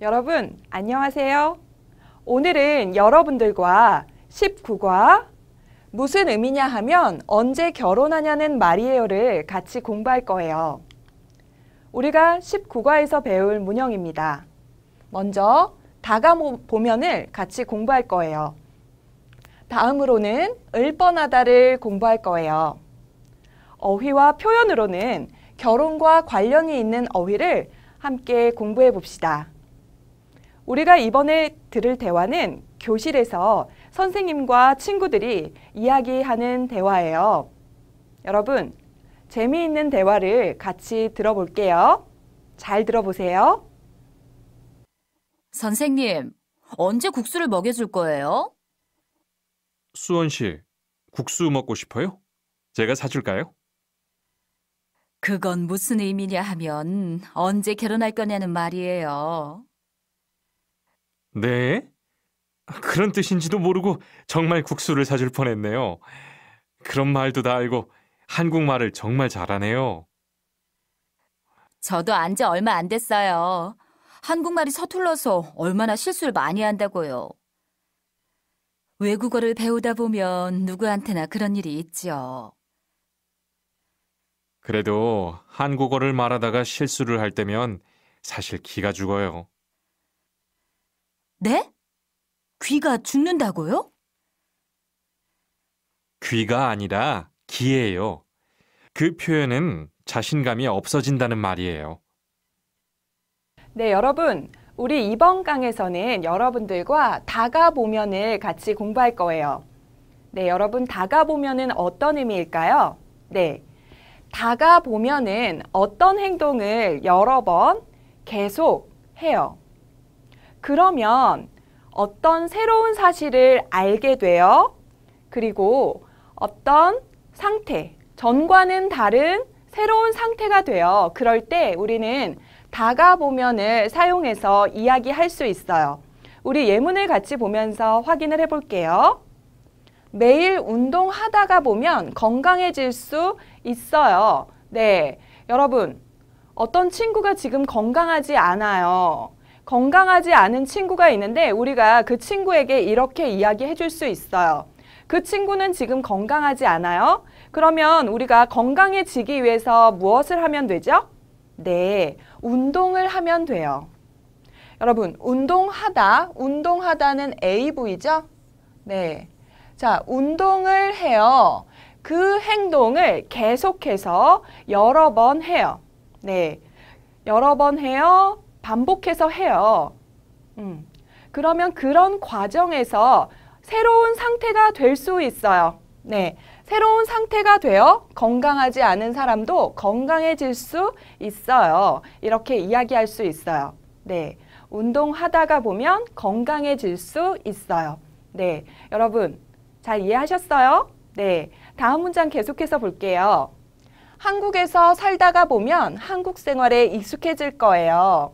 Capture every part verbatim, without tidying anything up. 여러분 안녕하세요. 오늘은 여러분들과 십구 과 무슨 의미냐 하면 언제 결혼하냐는 말이에요를 같이 공부할 거예요. 우리가 십구 과에서 배울 문형입니다. 먼저 다가보면을 같이 공부할 거예요. 다음으로는 을뻔하다를 공부할 거예요. 어휘와 표현으로는 결혼과 관련이 있는 어휘를 함께 공부해 봅시다. 우리가 이번에 들을 대화는 교실에서 선생님과 친구들이 이야기하는 대화예요. 여러분, 재미있는 대화를 같이 들어볼게요. 잘 들어보세요. 선생님, 언제 국수를 먹여줄 거예요? 수원 씨, 국수 먹고 싶어요? 제가 사줄까요? 그건 무슨 의미냐 하면 언제 결혼할 거냐는 말이에요. 네? 그런 뜻인지도 모르고 정말 국수를 사줄 뻔했네요. 그런 말도 다 알고 한국말을 정말 잘하네요. 저도 안 지 얼마 안 됐어요. 한국말이 서툴러서 얼마나 실수를 많이 한다고요. 외국어를 배우다 보면 누구한테나 그런 일이 있지요. 그래도 한국어를 말하다가 실수를 할 때면 사실 기가 죽어요. 네? 귀가 죽는다고요? 귀가 아니라 기예요. 그 표현은 자신감이 없어진다는 말이에요. 네, 여러분. 우리 이번 강에서는 여러분들과 다가보면을 같이 공부할 거예요. 네, 여러분 다가보면은 어떤 의미일까요? 네, 다가보면은 어떤 행동을 여러 번 계속 해요. 그러면 어떤 새로운 사실을 알게 돼요. 그리고 어떤 상태, 전과는 다른 새로운 상태가 돼요. 그럴 때 우리는 다가보면을 사용해서 이야기할 수 있어요. 우리 예문을 같이 보면서 확인을 해볼게요. 매일 운동하다가 보면 건강해질 수 있어요. 네, 여러분 어떤 친구가 지금 건강하지 않아요. 건강하지 않은 친구가 있는데 우리가 그 친구에게 이렇게 이야기해 줄 수 있어요. 그 친구는 지금 건강하지 않아요? 그러면 우리가 건강해지기 위해서 무엇을 하면 되죠? 네, 운동을 하면 돼요. 여러분, 운동하다, 운동하다는 에이브이죠? 네, 자, 운동을 해요. 그 행동을 계속해서 여러 번 해요. 네, 여러 번 해요. 반복해서 해요. 음, 그러면 그런 과정에서 새로운 상태가 될 수 있어요. 네, 새로운 상태가 되어 건강하지 않은 사람도 건강해질 수 있어요. 이렇게 이야기할 수 있어요. 네, 운동하다가 보면 건강해질 수 있어요. 네, 여러분 잘 이해하셨어요? 네, 다음 문장 계속해서 볼게요. 한국에서 살다가 보면 한국 생활에 익숙해질 거예요.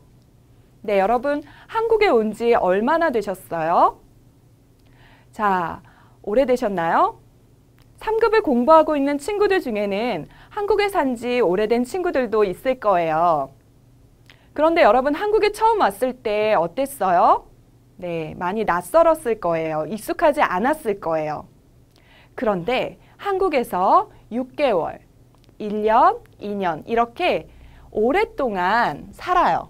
네, 여러분 한국에 온 지 얼마나 되셨어요? 자, 오래되셨나요? 삼 급을 공부하고 있는 친구들 중에는 한국에 산 지 오래된 친구들도 있을 거예요. 그런데 여러분 한국에 처음 왔을 때 어땠어요? 네, 많이 낯설었을 거예요. 익숙하지 않았을 거예요. 그런데 한국에서 육 개월, 일 년, 이 년 이렇게 오랫동안 살아요.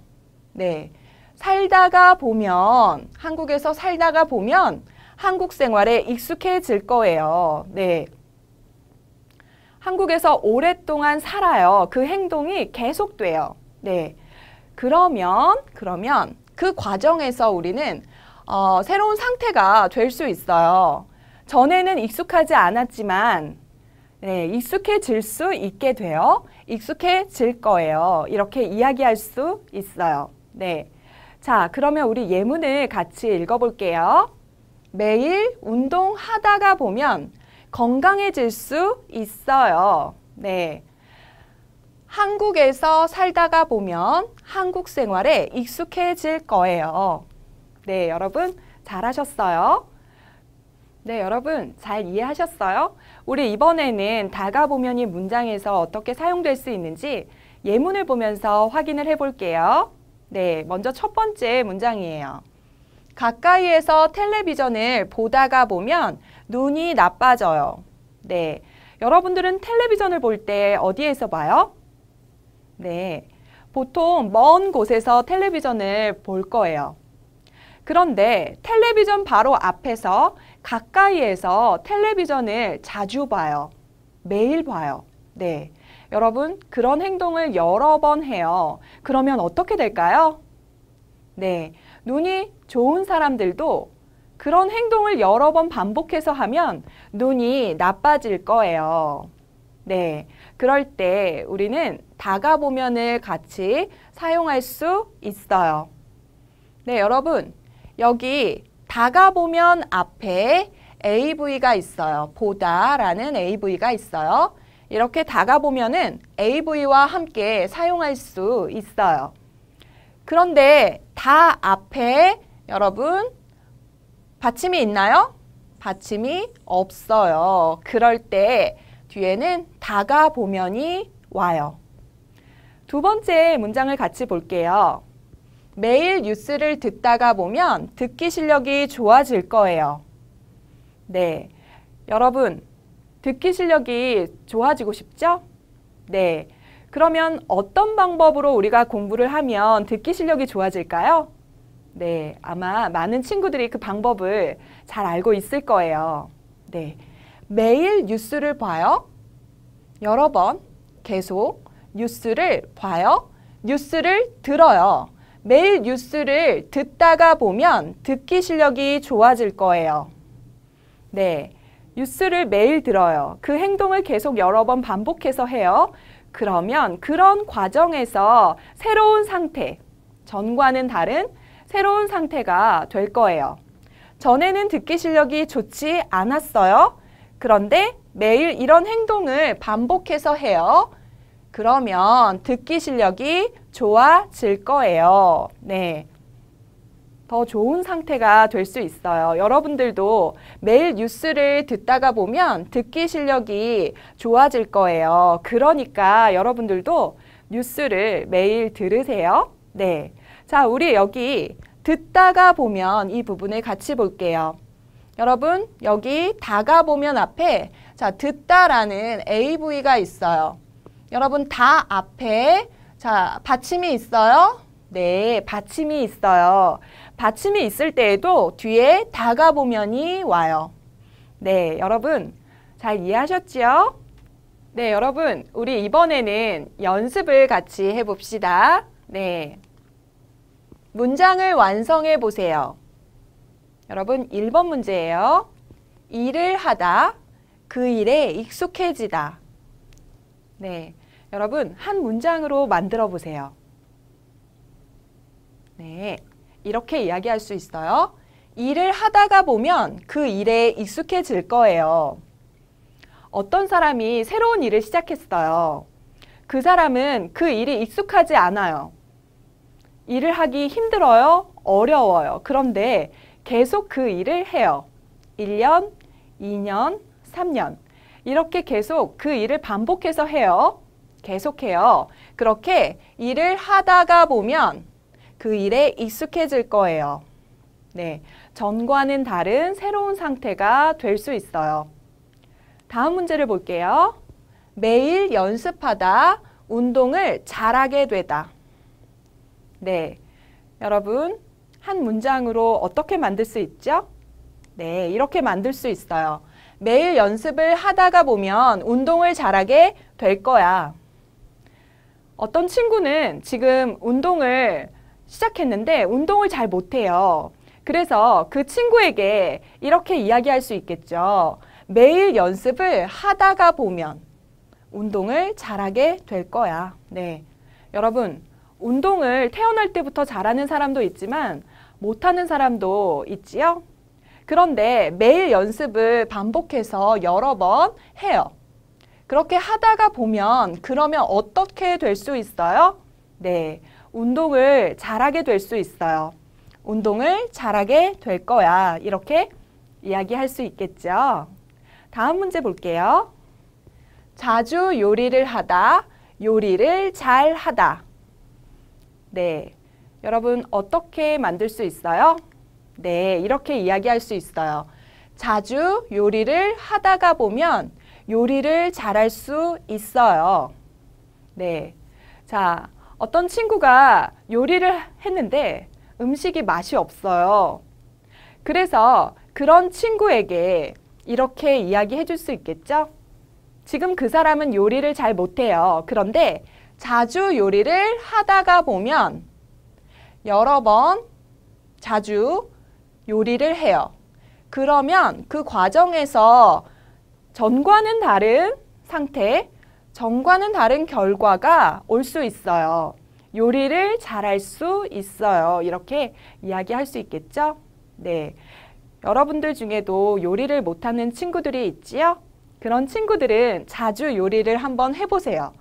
네, 살다가 보면, 한국에서 살다가 보면 한국 생활에 익숙해질 거예요. 네, 한국에서 오랫동안 살아요. 그 행동이 계속돼요. 네, 그러면, 그러면 그 과정에서 우리는 어, 새로운 상태가 될 수 있어요. 전에는 익숙하지 않았지만 네, 익숙해질 수 있게 돼요. 익숙해질 거예요. 이렇게 이야기할 수 있어요. 네, 자, 그러면 우리 예문을 같이 읽어볼게요. 매일 운동하다가 보면 건강해질 수 있어요. 네, 한국에서 살다가 보면 한국 생활에 익숙해질 거예요. 네, 여러분 잘하셨어요. 네, 여러분 잘 이해하셨어요? 우리 이번에는 다가보면이 문장에서 어떻게 사용될 수 있는지 예문을 보면서 확인을 해볼게요. 네, 먼저 첫 번째 문장이에요. 가까이에서 텔레비전을 보다가 보면 눈이 나빠져요. 네, 여러분들은 텔레비전을 볼 때 어디에서 봐요? 네, 보통 먼 곳에서 텔레비전을 볼 거예요. 그런데 텔레비전 바로 앞에서 가까이에서 텔레비전을 자주 봐요. 매일 봐요. 네, 여러분 그런 행동을 여러 번 해요. 그러면 어떻게 될까요? 네, 눈이 좋은 사람들도 그런 행동을 여러 번 반복해서 하면 눈이 나빠질 거예요. 네, 그럴 때 우리는 다가보면을 같이 사용할 수 있어요. 네, 여러분 여기 다가보면 앞에 에이브이가 있어요. 보다라는 에이브이가 있어요. 이렇게 다가보면은 에이브이와 함께 사용할 수 있어요. 그런데 다 앞에 여러분 받침이 있나요? 받침이 없어요. 그럴 때 뒤에는 다가보면이 와요. 두 번째 문장을 같이 볼게요. 매일 뉴스를 듣다가 보면 듣기 실력이 좋아질 거예요. 네, 여러분 듣기 실력이 좋아지고 싶죠? 네, 그러면 어떤 방법으로 우리가 공부를 하면 듣기 실력이 좋아질까요? 네, 아마 많은 친구들이 그 방법을 잘 알고 있을 거예요. 네, 매일 뉴스를 봐요. 여러 번 계속 뉴스를 봐요. 뉴스를 들어요. 매일 뉴스를 듣다가 보면 듣기 실력이 좋아질 거예요. 네, 뉴스를 매일 들어요. 그 행동을 계속 여러 번 반복해서 해요. 그러면 그런 과정에서 새로운 상태, 전과는 다른 새로운 상태가 될 거예요. 전에는 듣기 실력이 좋지 않았어요. 그런데 매일 이런 행동을 반복해서 해요. 그러면 듣기 실력이 좋아질 거예요. 네, 더 좋은 상태가 될 수 있어요. 여러분들도 매일 뉴스를 듣다가 보면 듣기 실력이 좋아질 거예요. 그러니까 여러분들도 뉴스를 매일 들으세요. 네, 자 우리 여기 듣다가 보면 이 부분을 같이 볼게요. 여러분 여기 다가보면 앞에 자 듣다라는 에이브이가 있어요. 여러분 다 앞에 자 받침이 있어요? 네, 받침이 있어요. 받침이 있을 때에도 뒤에 다가보면이 와요. 네, 여러분 잘 이해하셨지요? 네, 여러분 우리 이번에는 연습을 같이 해봅시다. 네, 문장을 완성해 보세요. 여러분 일 번 문제예요. 일을 하다, 그 일에 익숙해지다. 네, 여러분 한 문장으로 만들어 보세요. 네, 이렇게 이야기할 수 있어요. 일을 하다가 보면 그 일에 익숙해질 거예요. 어떤 사람이 새로운 일을 시작했어요. 그 사람은 그 일이 익숙하지 않아요. 일을 하기 힘들어요? 어려워요. 그런데 계속 그 일을 해요. 일 년, 이 년, 삼 년 이렇게 계속 그 일을 반복해서 해요. 계속해요. 그렇게 일을 하다가 보면 그 일에 익숙해질 거예요. 네, 전과는 다른 새로운 상태가 될 수 있어요. 다음 문제를 볼게요. 매일 연습하다 운동을 잘하게 되다. 네, 여러분 한 문장으로 어떻게 만들 수 있죠? 네, 이렇게 만들 수 있어요. 매일 연습을 하다가 보면 운동을 잘하게 될 거야. 어떤 친구는 지금 운동을 시작했는데 운동을 잘 못해요. 그래서 그 친구에게 이렇게 이야기할 수 있겠죠. 매일 연습을 하다가 보면 운동을 잘하게 될 거야. 네, 여러분 운동을 태어날 때부터 잘하는 사람도 있지만 못하는 사람도 있지요. 그런데 매일 연습을 반복해서 여러 번 해요. 그렇게 하다가 보면 그러면 어떻게 될 수 있어요? 네, 운동을 잘하게 될 수 있어요. 운동을 잘하게 될 거야. 이렇게 이야기할 수 있겠죠. 다음 문제 볼게요. 자주 요리를 하다, 요리를 잘하다. 네, 여러분 어떻게 만들 수 있어요? 네, 이렇게 이야기할 수 있어요. 자주 요리를 하다가 보면 요리를 잘할 수 있어요. 네, 자, 어떤 친구가 요리를 했는데 음식이 맛이 없어요. 그래서 그런 친구에게 이렇게 이야기해 줄 수 있겠죠? 지금 그 사람은 요리를 잘 못해요. 그런데 자주 요리를 하다가 보면 여러 번 자주 요리를 해요. 그러면 그 과정에서 전과는 다른 상태, 전과는 다른 결과가 올 수 있어요. 요리를 잘할 수 있어요. 이렇게 이야기할 수 있겠죠? 네, 여러분들 중에도 요리를 못하는 친구들이 있지요? 그런 친구들은 자주 요리를 한번 해보세요.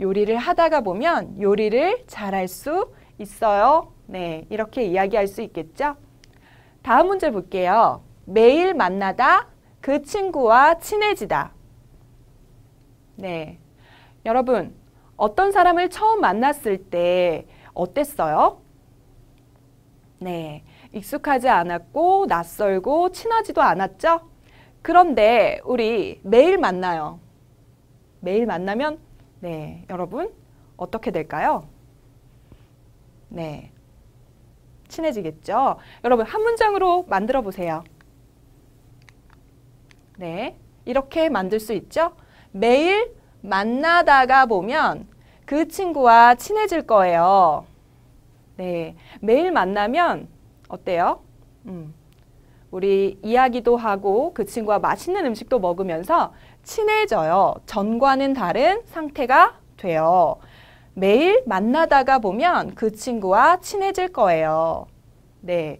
요리를 하다가 보면 요리를 잘할 수 있어요. 네, 이렇게 이야기할 수 있겠죠? 다음 문제 볼게요. 매일 만나다, 그 친구와 친해지다. 네, 여러분 어떤 사람을 처음 만났을 때 어땠어요? 네, 익숙하지 않았고 낯설고 친하지도 않았죠? 그런데 우리 매일 만나요. 매일 만나면 네, 여러분 어떻게 될까요? 네, 친해지겠죠? 여러분 한 문장으로 만들어 보세요. 네, 이렇게 만들 수 있죠? 매일 만나다가 보면 그 친구와 친해질 거예요. 네, 매일 만나면 어때요? 음, 우리 이야기도 하고 그 친구와 맛있는 음식도 먹으면서 친해져요. 전과는 다른 상태가 돼요. 매일 만나다가 보면 그 친구와 친해질 거예요. 네,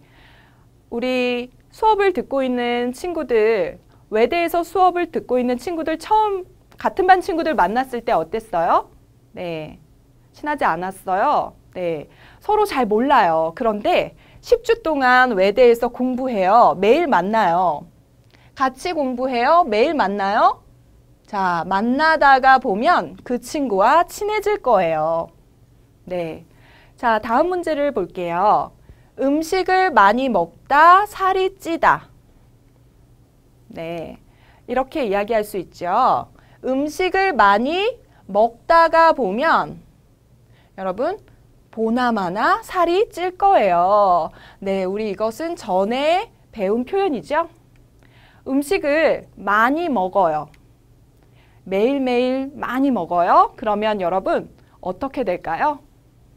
우리 수업을 듣고 있는 친구들, 외대에서 수업을 듣고 있는 친구들 처음 같은 반 친구들 만났을 때 어땠어요? 네, 친하지 않았어요. 네, 서로 잘 몰라요. 그런데 십 주 동안 외대에서 공부해요. 매일 만나요. 같이 공부해요. 매일 만나요. 자, 만나다가 보면 그 친구와 친해질 거예요. 네, 자, 다음 문제를 볼게요. 음식을 많이 먹다, 살이 찌다. 네, 이렇게 이야기할 수 있죠. 음식을 많이 먹다가 보면 여러분 보나마나 살이 찔 거예요. 네, 우리 이것은 전에 배운 표현이죠. 음식을 많이 먹어요. 매일매일 많이 먹어요. 그러면 여러분 어떻게 될까요?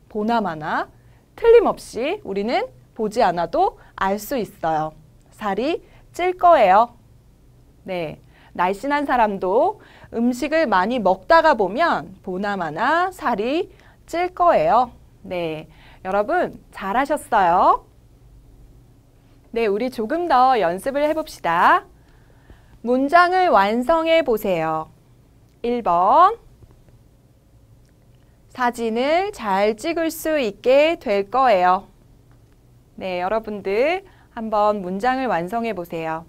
보나마나 틀림없이 우리는 보지 않아도 알 수 있어요. 살이 찔 거예요. 네, 날씬한 사람도 음식을 많이 먹다가 보면 보나마나 살이 찔 거예요. 네, 여러분 잘하셨어요. 네, 우리 조금 더 연습을 해봅시다. 문장을 완성해 보세요. 일 번, 사진을 잘 찍을 수 있게 될 거예요. 네, 여러분들 한번 문장을 완성해 보세요.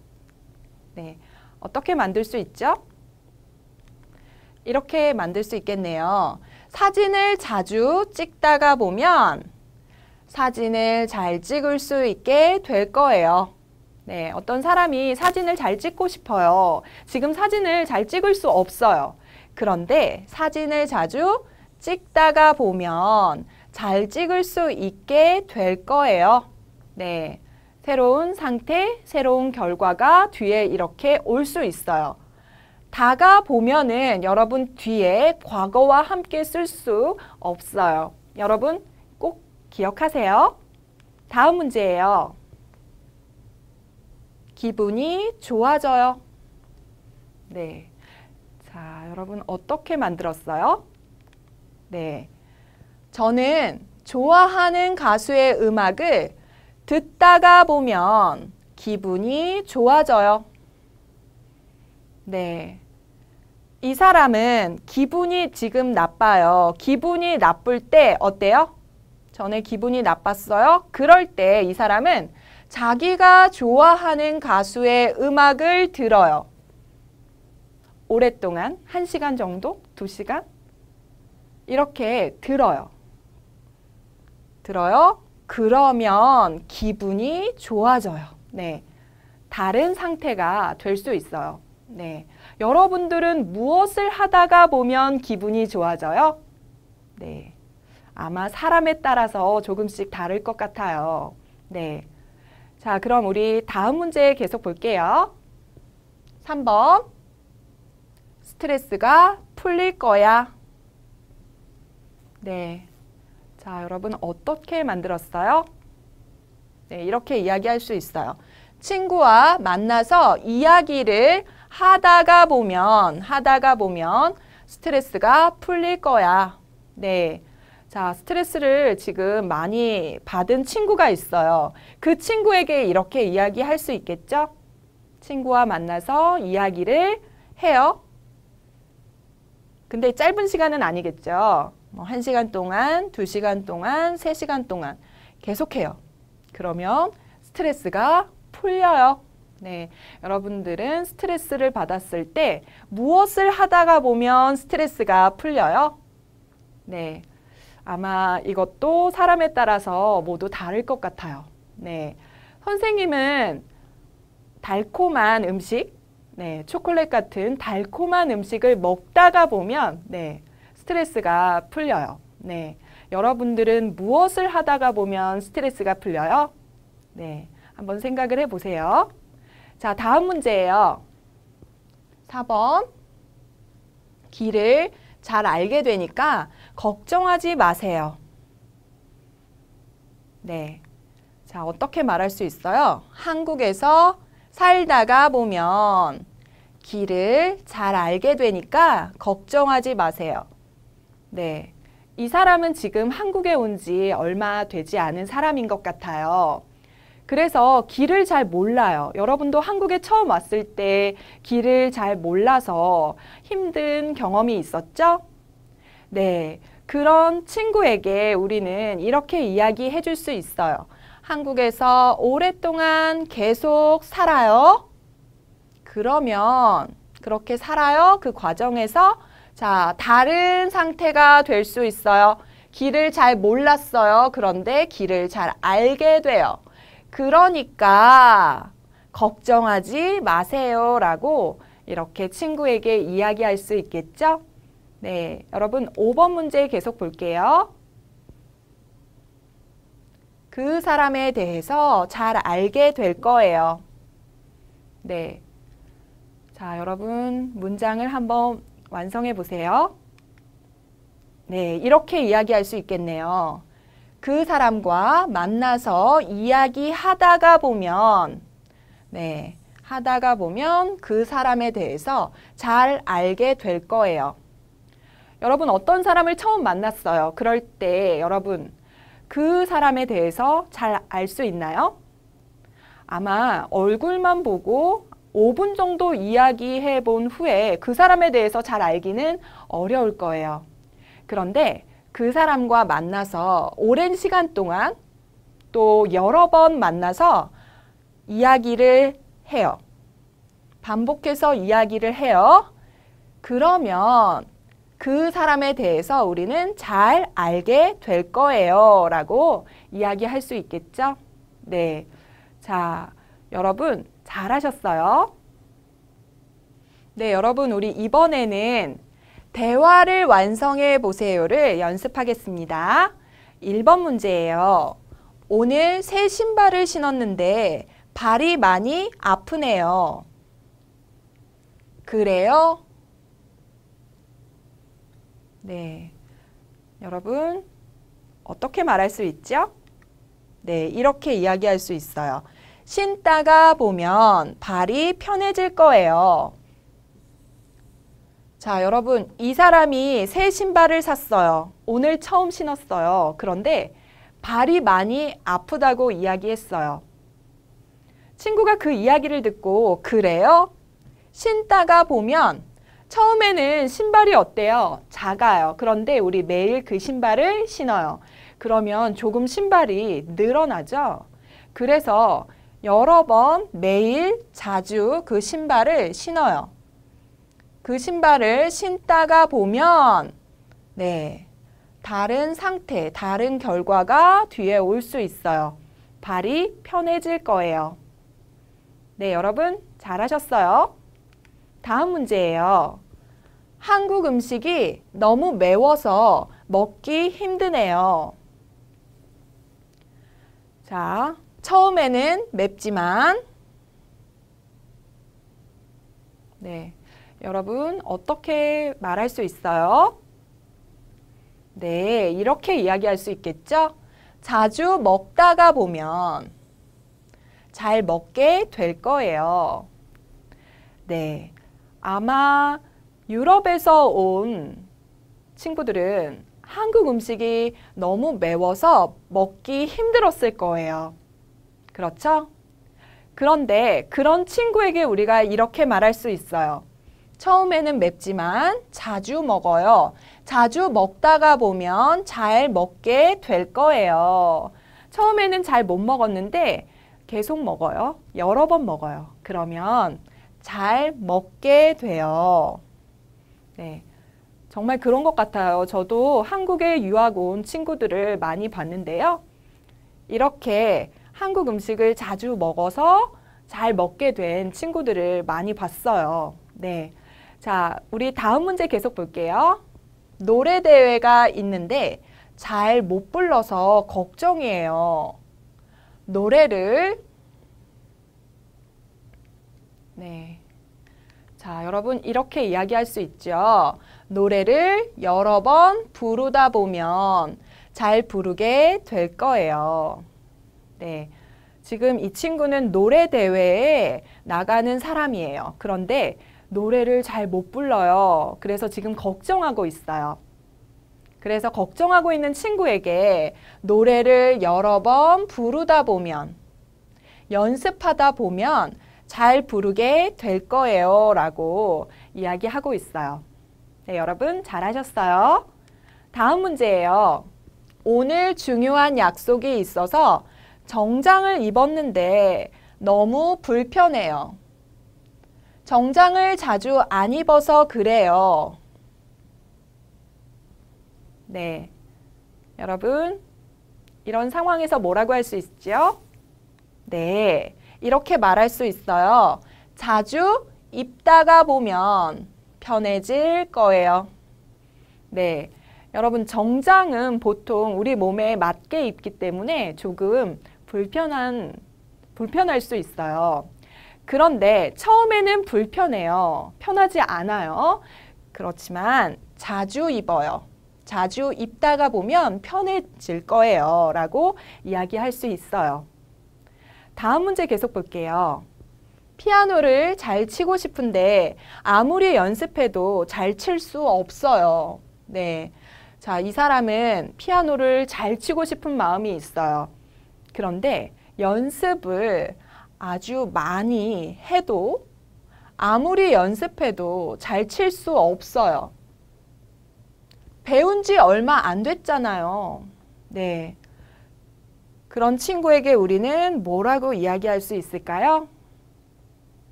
네, 어떻게 만들 수 있죠? 이렇게 만들 수 있겠네요. 사진을 자주 찍다가 보면 사진을 잘 찍을 수 있게 될 거예요. 네, 어떤 사람이 사진을 잘 찍고 싶어요. 지금 사진을 잘 찍을 수 없어요. 그런데 사진을 자주 찍다가 보면 잘 찍을 수 있게 될 거예요. 네, 새로운 상태, 새로운 결과가 뒤에 이렇게 올 수 있어요. 다가 보면은 여러분 뒤에 과거와 함께 쓸 수 없어요. 여러분 꼭 기억하세요. 다음 문제예요. 기분이 좋아져요. 네, 자, 여러분 어떻게 만들었어요? 네, 저는 좋아하는 가수의 음악을 듣다가 보면 기분이 좋아져요. 네, 이 사람은 기분이 지금 나빠요. 기분이 나쁠 때 어때요? 전에 기분이 나빴어요? 그럴 때 이 사람은 자기가 좋아하는 가수의 음악을 들어요. 오랫동안 한 시간 정도? 두 시간? 이렇게 들어요. 들어요. 그러면 기분이 좋아져요. 네, 다른 상태가 될 수 있어요. 네, 여러분들은 무엇을 하다가 보면 기분이 좋아져요? 네, 아마 사람에 따라서 조금씩 다를 것 같아요. 네, 자 그럼 우리 다음 문제 계속 볼게요. 삼 번, 스트레스가 풀릴 거야. 네, 자 여러분 어떻게 만들었어요? 네, 이렇게 이야기할 수 있어요. 친구와 만나서 이야기를 하다가 보면, 하다가 보면 스트레스가 풀릴 거야. 네. 자, 스트레스를 지금 많이 받은 친구가 있어요. 그 친구에게 이렇게 이야기할 수 있겠죠? 친구와 만나서 이야기를 해요. 근데 짧은 시간은 아니겠죠? 뭐 한 시간 동안, 두 시간 동안, 세 시간 동안 계속해요. 그러면 스트레스가 풀려요. 네, 여러분들은 스트레스를 받았을 때 무엇을 하다가 보면 스트레스가 풀려요? 네, 아마 이것도 사람에 따라서 모두 다를 것 같아요. 네, 선생님은 달콤한 음식, 네, 초콜릿 같은 달콤한 음식을 먹다가 보면 네, 스트레스가 풀려요. 네, 여러분들은 무엇을 하다가 보면 스트레스가 풀려요? 네, 한번 생각을 해보세요. 자, 다음 문제예요. 사 번, 길을 잘 알게 되니까 걱정하지 마세요. 네, 자 어떻게 말할 수 있어요? 한국에서 살다가 보면 길을 잘 알게 되니까 걱정하지 마세요. 네, 이 사람은 지금 한국에 온 지 얼마 되지 않은 사람인 것 같아요. 그래서 길을 잘 몰라요. 여러분도 한국에 처음 왔을 때 길을 잘 몰라서 힘든 경험이 있었죠? 네, 그런 친구에게 우리는 이렇게 이야기해 줄 수 있어요. 한국에서 오랫동안 계속 살아요. 그러면 그렇게 살아요. 그 과정에서 자, 다른 상태가 될 수 있어요. 길을 잘 몰랐어요. 그런데 길을 잘 알게 돼요. 그러니까 걱정하지 마세요 라고 이렇게 친구에게 이야기할 수 있겠죠? 네, 여러분 오 번 문제 계속 볼게요. 그 사람에 대해서 잘 알게 될 거예요. 네, 자 여러분 문장을 한번 완성해 보세요. 네, 이렇게 이야기할 수 있겠네요. 그 사람과 만나서 이야기하다가 보면, 네, 하다가 보면 그 사람에 대해서 잘 알게 될 거예요. 여러분 어떤 사람을 처음 만났어요? 그럴 때 여러분 그 사람에 대해서 잘 알 수 있나요? 아마 얼굴만 보고 오 분 정도 이야기해 본 후에 그 사람에 대해서 잘 알기는 어려울 거예요. 그런데 그 사람과 만나서 오랜 시간 동안 또 여러 번 만나서 이야기를 해요. 반복해서 이야기를 해요. 그러면 그 사람에 대해서 우리는 잘 알게 될 거예요 라고 이야기할 수 있겠죠? 네, 자 여러분 잘하셨어요. 네, 여러분 우리 이번에는 대화를 완성해 보세요를 연습하겠습니다. 일 번 문제예요. 오늘 새 신발을 신었는데 발이 많이 아프네요. 그래요? 네, 여러분 어떻게 말할 수 있죠? 네, 이렇게 이야기할 수 있어요. 신다가 보면 발이 편해질 거예요. 자, 여러분 이 사람이 새 신발을 샀어요. 오늘 처음 신었어요. 그런데 발이 많이 아프다고 이야기했어요. 친구가 그 이야기를 듣고 그래요? 신다가 보면 처음에는 신발이 어때요? 작아요. 그런데 우리 매일 그 신발을 신어요. 그러면 조금 신발이 늘어나죠. 그래서 여러 번 매일 자주 그 신발을 신어요. 그 신발을 신다가 보면 네, 다른 상태, 다른 결과가 뒤에 올 수 있어요. 발이 편해질 거예요. 네, 여러분 잘하셨어요. 다음 문제예요. 한국 음식이 너무 매워서 먹기 힘드네요. 자, 처음에는 맵지만 네, 여러분 어떻게 말할 수 있어요? 네, 이렇게 이야기할 수 있겠죠? 자주 먹다가 보면 잘 먹게 될 거예요. 네, 아마 유럽에서 온 친구들은 한국 음식이 너무 매워서 먹기 힘들었을 거예요. 그렇죠? 그런데 그런 친구에게 우리가 이렇게 말할 수 있어요. 처음에는 맵지만 자주 먹어요. 자주 먹다가 보면 잘 먹게 될 거예요. 처음에는 잘 못 먹었는데 계속 먹어요. 여러 번 먹어요. 그러면 잘 먹게 돼요. 네, 정말 그런 것 같아요. 저도 한국에 유학 온 친구들을 많이 봤는데요. 이렇게 한국 음식을 자주 먹어서 잘 먹게 된 친구들을 많이 봤어요. 네, 자, 우리 다음 문제 계속 볼게요. 노래 대회가 있는데 잘 못 불러서 걱정이에요. 노래를 네, 자, 여러분 이렇게 이야기할 수 있죠. 노래를 여러 번 부르다 보면 잘 부르게 될 거예요. 네, 지금 이 친구는 노래 대회에 나가는 사람이에요. 그런데 노래를 잘 못 불러요. 그래서 지금 걱정하고 있어요. 그래서 걱정하고 있는 친구에게 노래를 여러 번 부르다 보면, 연습하다 보면 잘 부르게 될 거예요 라고 이야기하고 있어요. 네, 여러분 잘하셨어요. 다음 문제예요. 오늘 중요한 약속이 있어서 정장을 입었는데 너무 불편해요. 정장을 자주 안 입어서 그래요. 네, 여러분 이런 상황에서 뭐라고 할 수 있죠? 네, 이렇게 말할 수 있어요. 자주 입다가 보면 편해질 거예요. 네, 여러분 정장은 보통 우리 몸에 맞게 입기 때문에 조금 불편한, 불편할 수 있어요. 그런데 처음에는 불편해요. 편하지 않아요. 그렇지만 자주 입어요. 자주 입다가 보면 편해질 거예요 라고 이야기할 수 있어요. 다음 문제 계속 볼게요. 피아노를 잘 치고 싶은데 아무리 연습해도 잘 칠 수 없어요. 네, 자, 이 사람은 피아노를 잘 치고 싶은 마음이 있어요. 그런데 연습을 아주 많이 해도 아무리 연습해도 잘 칠 수 없어요. 배운 지 얼마 안 됐잖아요. 네, 그런 친구에게 우리는 뭐라고 이야기할 수 있을까요?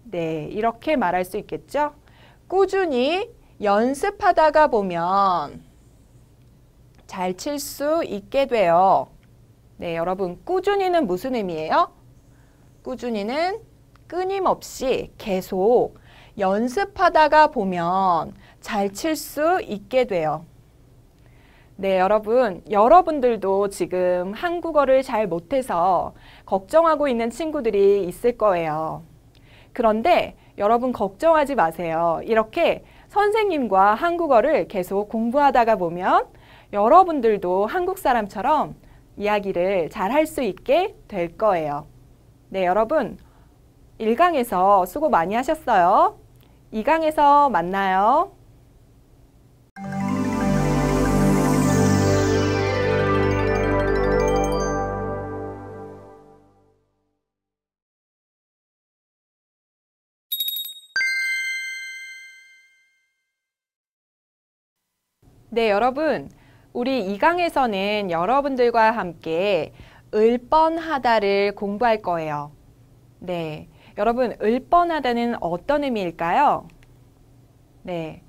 네, 이렇게 말할 수 있겠죠? 꾸준히 연습하다가 보면 잘 칠 수 있게 돼요. 네, 여러분 꾸준히는 무슨 의미예요? 꾸준히는 끊임없이 계속 연습하다가 보면 잘 칠 수 있게 돼요. 네, 여러분 여러분들도 지금 한국어를 잘 못해서 걱정하고 있는 친구들이 있을 거예요. 그런데 여러분 걱정하지 마세요. 이렇게 선생님과 한국어를 계속 공부하다가 보면 여러분들도 한국 사람처럼 이야기를 잘 할 수 있게 될 거예요. 네, 여러분 일 강에서 수고 많이 하셨어요. 이 강에서 만나요. 네, 여러분 우리 이 강에서는 여러분들과 함께 을뻔하다를 공부할 거예요. 네, 여러분 을뻔하다는 어떤 의미일까요? 네,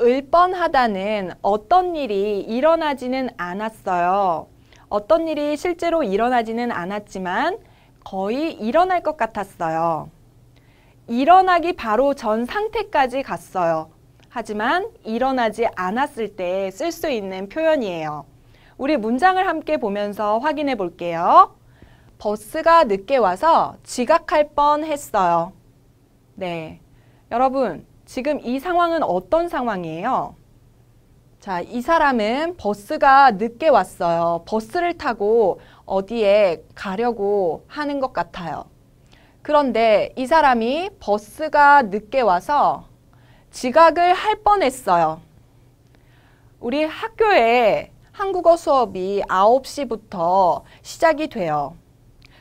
을뻔하다는 어떤 일이 일어나지는 않았어요. 어떤 일이 실제로 일어나지는 않았지만 거의 일어날 것 같았어요. 일어나기 바로 전 상태까지 갔어요. 하지만 일어나지 않았을 때 쓸 수 있는 표현이에요. 우리 문장을 함께 보면서 확인해 볼게요. 버스가 늦게 와서 지각할 뻔했어요. 네, 여러분 지금 이 상황은 어떤 상황이에요? 자, 이 사람은 버스가 늦게 왔어요. 버스를 타고 어디에 가려고 하는 것 같아요. 그런데 이 사람이 버스가 늦게 와서 지각을 할 뻔했어요. 우리 학교에 한국어 수업이 아홉 시부터 시작이 돼요.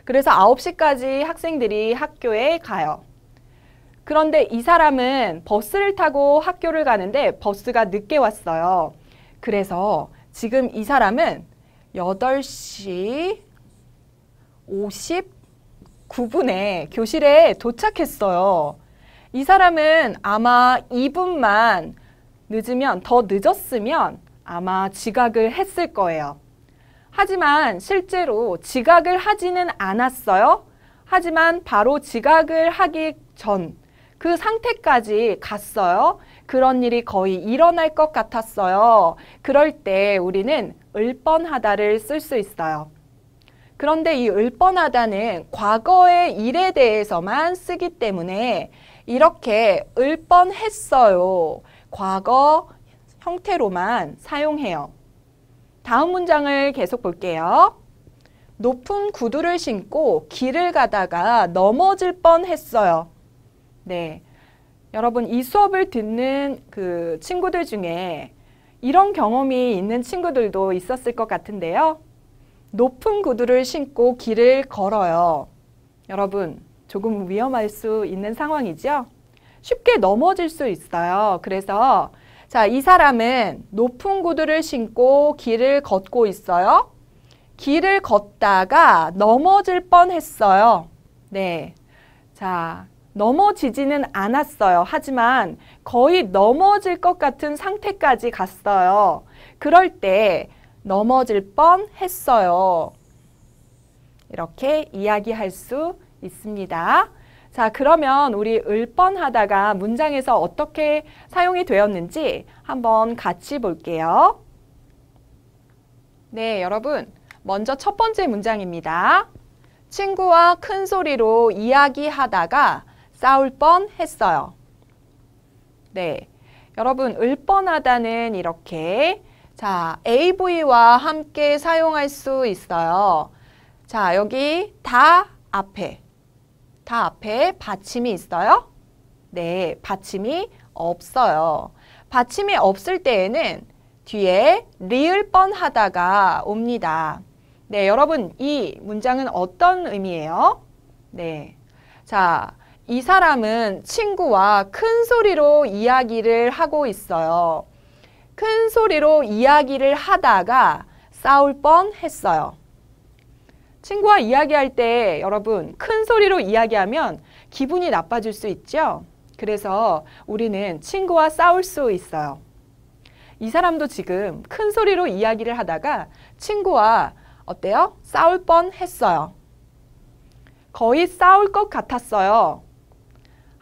그래서 아홉 시까지 학생들이 학교에 가요. 그런데 이 사람은 버스를 타고 학교를 가는데 버스가 늦게 왔어요. 그래서 지금 이 사람은 여덟 시 오십구 분에 교실에 도착했어요. 이 사람은 아마 이 분만 늦으면, 더 늦었으면 아마 지각을 했을 거예요. 하지만 실제로 지각을 하지는 않았어요. 하지만 바로 지각을 하기 전 그 상태까지 갔어요. 그런 일이 거의 일어날 것 같았어요. 그럴 때 우리는 을뻔하다를 쓸 수 있어요. 그런데 이 을뻔하다는 과거의 일에 대해서만 쓰기 때문에 이렇게 을뻔했어요, 과거 형태로만 사용해요. 다음 문장을 계속 볼게요. 높은 구두를 신고 길을 가다가 넘어질 뻔했어요. 네, 여러분 이 수업을 듣는 그 친구들 중에 이런 경험이 있는 친구들도 있었을 것 같은데요. 높은 구두를 신고 길을 걸어요. 여러분 조금 위험할 수 있는 상황이죠. 쉽게 넘어질 수 있어요. 그래서 자, 이 사람은 높은 구두를 신고 길을 걷고 있어요. 길을 걷다가 넘어질 뻔했어요. 네, 자, 넘어지지는 않았어요. 하지만 거의 넘어질 것 같은 상태까지 갔어요. 그럴 때 넘어질 뻔했어요, 이렇게 이야기할 수 있습니다. 자, 그러면 우리 을뻔하다가 문장에서 어떻게 사용이 되었는지 한번 같이 볼게요. 네, 여러분 먼저 첫 번째 문장입니다. 친구와 큰 소리로 이야기하다가 싸울 뻔했어요. 네, 여러분 을뻔하다는 이렇게 자, 에이브이와 함께 사용할 수 있어요. 자, 여기 다 앞에 다 앞에 받침이 있어요? 네, 받침이 없어요. 받침이 없을 때에는 뒤에 리을 뻔하다가 옵니다. 네, 여러분 이 문장은 어떤 의미예요? 네, 자, 이 사람은 친구와 큰 소리로 이야기를 하고 있어요. 큰 소리로 이야기를 하다가 싸울 뻔했어요. 친구와 이야기할 때 여러분 큰 소리로 이야기하면 기분이 나빠질 수 있죠? 그래서 우리는 친구와 싸울 수 있어요. 이 사람도 지금 큰 소리로 이야기를 하다가 친구와 어때요? 싸울 뻔했어요. 거의 싸울 것 같았어요.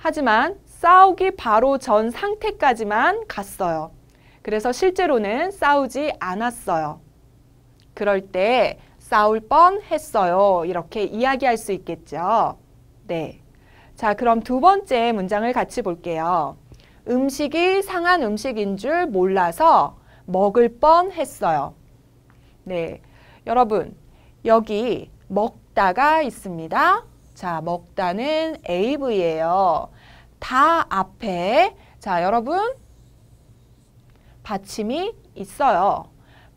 하지만 싸우기 바로 전 상태까지만 갔어요. 그래서 실제로는 싸우지 않았어요. 그럴 때 싸울 뻔했어요, 이렇게 이야기할 수 있겠죠. 네, 자, 그럼 두 번째 문장을 같이 볼게요. 음식이 상한 음식인 줄 몰라서 먹을 뻔했어요. 네, 여러분 여기 먹다가 있습니다. 자, 먹다는 에이브이예요. 다 앞에 자, 여러분 받침이 있어요.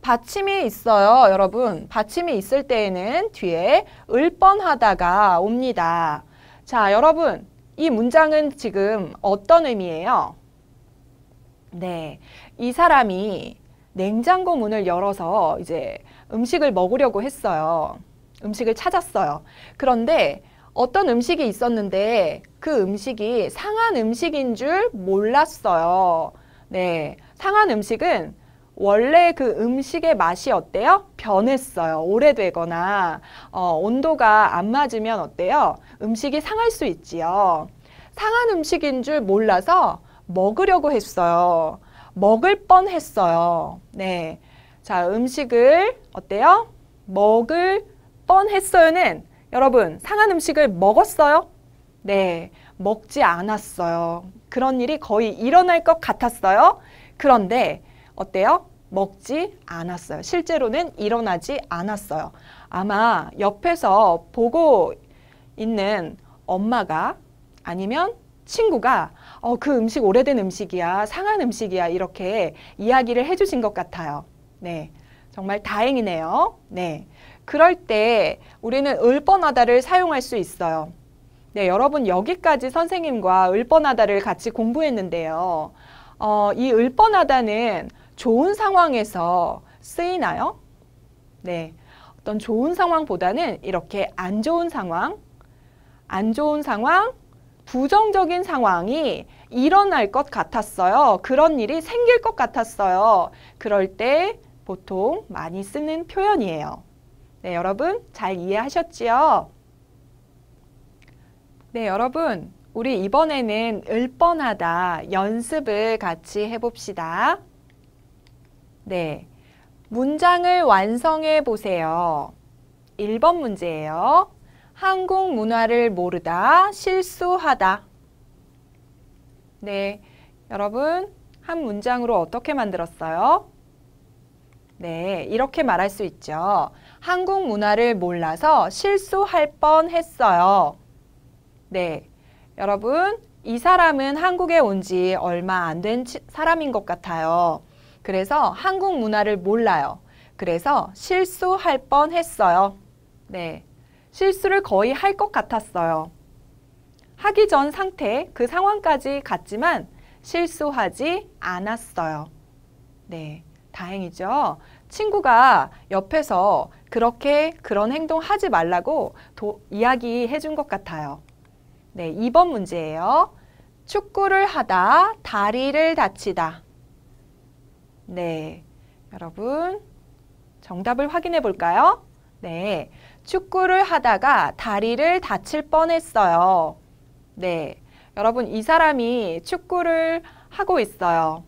받침이 있어요. 여러분 받침이 있을 때에는 뒤에 을뻔하다가 옵니다. 자, 여러분 이 문장은 지금 어떤 의미예요? 네, 이 사람이 냉장고 문을 열어서 이제 음식을 먹으려고 했어요. 음식을 찾았어요. 그런데 어떤 음식이 있었는데 그 음식이 상한 음식인 줄 몰랐어요. 네, 상한 음식은 원래 그 음식의 맛이 어때요? 변했어요. 오래되거나 어, 온도가 안 맞으면 어때요? 음식이 상할 수 있지요. 상한 음식인 줄 몰라서 먹으려고 했어요. 먹을 뻔했어요. 네, 자 음식을 어때요? 먹을 뻔했어요는 여러분 상한 음식을 먹었어요? 네, 먹지 않았어요. 그런 일이 거의 일어날 것 같았어요. 그런데 어때요? 먹지 않았어요. 실제로는 일어나지 않았어요. 아마 옆에서 보고 있는 엄마가 아니면 친구가 어, 그 음식 오래된 음식이야, 상한 음식이야 이렇게 이야기를 해주신 것 같아요. 네, 정말 다행이네요. 네, 그럴 때 우리는 을 뻔하다를 사용할 수 있어요. 네, 여러분 여기까지 선생님과 을 뻔하다를 같이 공부했는데요. 어, 이 을 뻔하다는 좋은 상황에서 쓰이나요? 네, 어떤 좋은 상황보다는 이렇게 안 좋은 상황, 안 좋은 상황, 부정적인 상황이 일어날 것 같았어요. 그런 일이 생길 것 같았어요. 그럴 때 보통 많이 쓰는 표현이에요. 네, 여러분 잘 이해하셨지요? 네, 여러분 우리 이번에는 을 뻔하다 연습을 같이 해봅시다. 네, 문장을 완성해 보세요. 일 번 문제예요. 한국 문화를 모르다, 실수하다. 네, 여러분 한 문장으로 어떻게 만들었어요? 네, 이렇게 말할 수 있죠. 한국 문화를 몰라서 실수할 뻔했어요. 네, 여러분 이 사람은 한국에 온 지 얼마 안 된 사람인 것 같아요. 그래서 한국 문화를 몰라요. 그래서 실수할 뻔했어요. 네, 실수를 거의 할 것 같았어요. 하기 전 상태, 그 상황까지 갔지만 실수하지 않았어요. 네, 다행이죠. 친구가 옆에서 그렇게 그런 행동 하지 말라고 도, 이야기해 준 것 같아요. 네, 이 번 문제예요. 축구를 하다, 다리를 다치다. 네, 여러분 정답을 확인해 볼까요? 네, 축구를 하다가 다리를 다칠 뻔했어요. 네, 여러분 이 사람이 축구를 하고 있어요.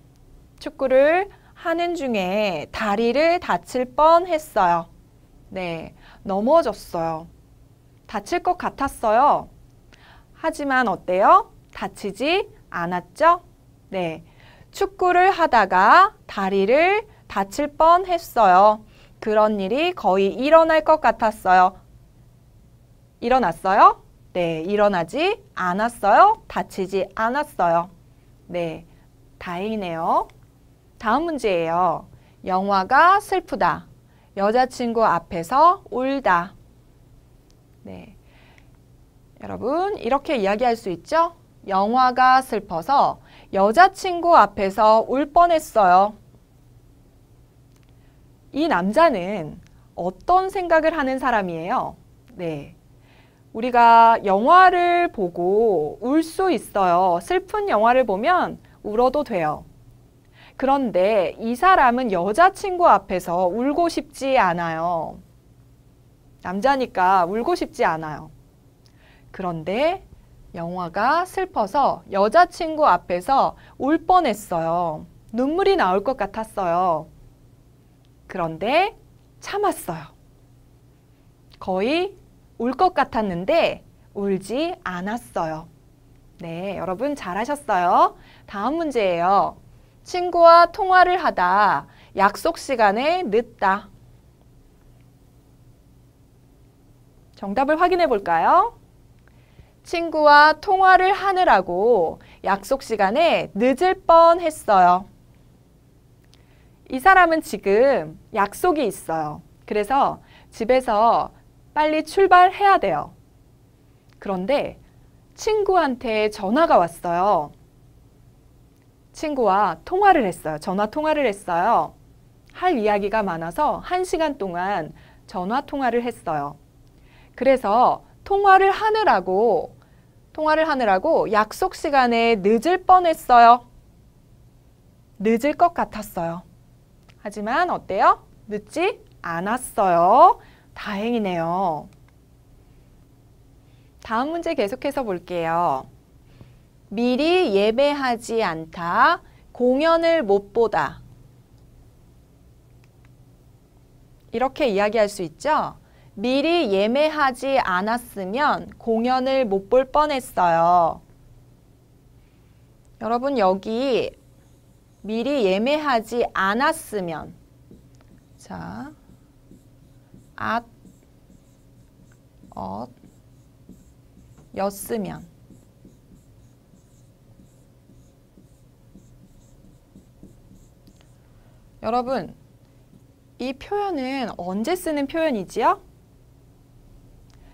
축구를 하는 중에 다리를 다칠 뻔했어요. 네, 넘어졌어요. 다칠 것 같았어요. 하지만 어때요? 다치지 않았죠? 네, 축구를 하다가 다리를 다칠 뻔했어요. 그런 일이 거의 일어날 것 같았어요. 일어났어요? 네, 일어나지 않았어요. 다치지 않았어요. 네, 다행이네요. 다음 문제예요. 영화가 슬프다. 여자친구 앞에서 울다. 네, 여러분 이렇게 이야기할 수 있죠? 영화가 슬퍼서 여자친구 앞에서 울 뻔했어요. 이 남자는 어떤 생각을 하는 사람이에요? 네, 우리가 영화를 보고 울 수 있어요. 슬픈 영화를 보면 울어도 돼요. 그런데 이 사람은 여자친구 앞에서 울고 싶지 않아요. 남자니까 울고 싶지 않아요. 그런데 영화가 슬퍼서 여자친구 앞에서 울 뻔했어요. 눈물이 나올 것 같았어요. 그런데 참았어요. 거의 울 것 같았는데 울지 않았어요. 네, 여러분 잘하셨어요. 다음 문제예요. 친구와 통화를 하다 약속 시간에 늦다. 정답을 확인해 볼까요? 친구와 통화를 하느라고 약속 시간에 늦을 뻔했어요. 이 사람은 지금 약속이 있어요. 그래서 집에서 빨리 출발해야 돼요. 그런데 친구한테 전화가 왔어요. 친구와 통화를 했어요. 전화 통화를 했어요. 할 이야기가 많아서 한 시간 동안 전화 통화를 했어요. 그래서 통화를 하느라고 통화를 하느라고 약속 시간에 늦을 뻔했어요. 늦을 것 같았어요. 하지만 어때요? 늦지 않았어요. 다행이네요. 다음 문제 계속해서 볼게요. 미리 예배하지 않다. 공연을 못 보다. 이렇게 이야기할 수 있죠? 미리 예매하지 않았으면 공연을 못 볼 뻔했어요. 여러분 여기 미리 예매하지 않았으면 자, at, 어, 였으면 여러분 이 표현은 언제 쓰는 표현이지요?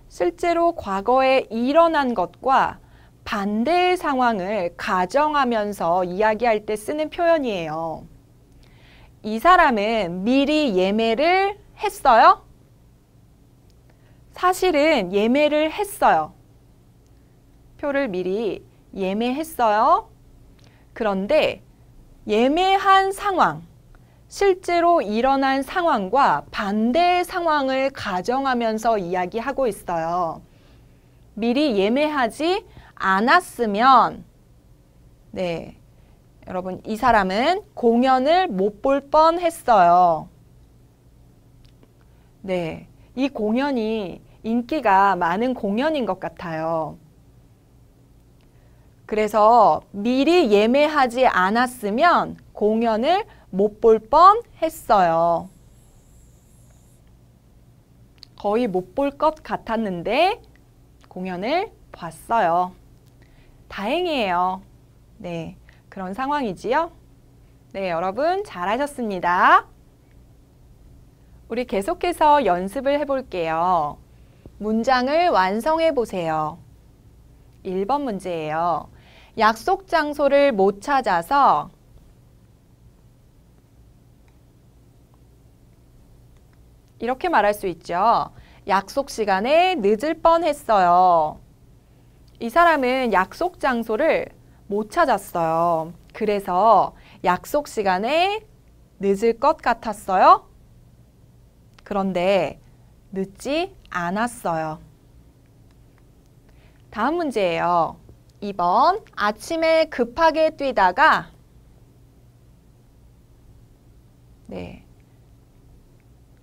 실제로 과거에 일어난 것과 반대의 상황을 가정하면서 이야기할 때 쓰는 표현이에요. 이 사람은 미리 예매를 했어요? 사실은 예매를 했어요. 표를 미리 예매했어요. 그런데 예매한 상황, 실제로 일어난 상황과 반대의 상황을 가정하면서 이야기하고 있어요. 미리 예매하지 않았으면 네, 여러분 이 사람은 공연을 못 볼 뻔했어요. 네, 이 공연이 인기가 많은 공연인 것 같아요. 그래서 미리 예매하지 않았으면 공연을 못 볼 뻔 했어요. 거의 못 볼 것 같았는데 공연을 봤어요. 다행이에요. 네, 그런 상황이지요? 네, 여러분 잘하셨습니다. 우리 계속해서 연습을 해볼게요. 문장을 완성해 보세요. 일 번 문제예요. 약속 장소를 못 찾아서 이렇게 말할 수 있죠. 약속 시간에 늦을 뻔했어요. 이 사람은 약속 장소를 못 찾았어요. 그래서 약속 시간에 늦을 것 같았어요. 그런데 늦지 않았어요. 다음 문제예요. 이 번 아침에 급하게 뛰다가 네.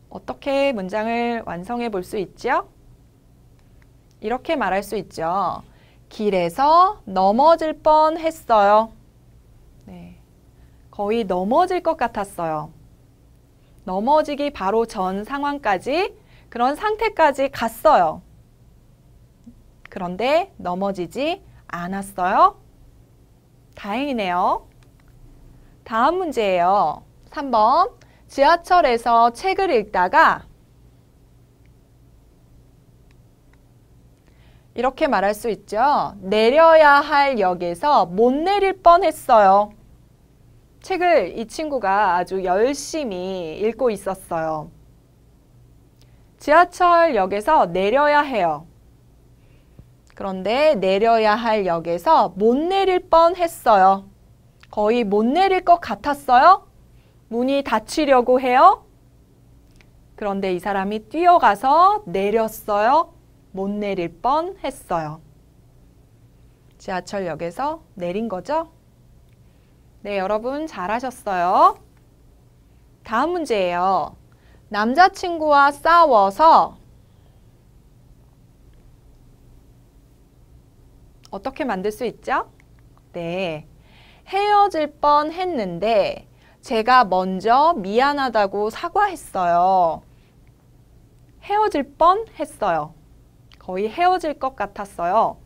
어떻게 문장을 완성해 볼 수 있죠? 이렇게 말할 수 있죠. 길에서 넘어질 뻔 했어요. 네, 거의 넘어질 것 같았어요. 넘어지기 바로 전 상황까지, 그런 상태까지 갔어요. 그런데 넘어지지 않았어요. 다행이네요. 다음 문제예요. 삼 번. 지하철에서 책을 읽다가 이렇게 말할 수 있죠. 내려야 할 역에서 못 내릴 뻔했어요. 책을 이 친구가 아주 열심히 읽고 있었어요. 지하철역에서 내려야 해요. 그런데 내려야 할 역에서 못 내릴 뻔했어요. 거의 못 내릴 것 같았어요. 문이 닫히려고 해요. 그런데 이 사람이 뛰어가서 내렸어요. 못 내릴 뻔 했어요. 지하철역에서 내린 거죠? 네, 여러분 잘하셨어요. 다음 문제예요. 남자친구와 싸워서 어떻게 만들 수 있죠? 네, 헤어질 뻔 했는데 제가 먼저 미안하다고 사과했어요. 헤어질 뻔 했어요. 거의 헤어질 것 같았어요.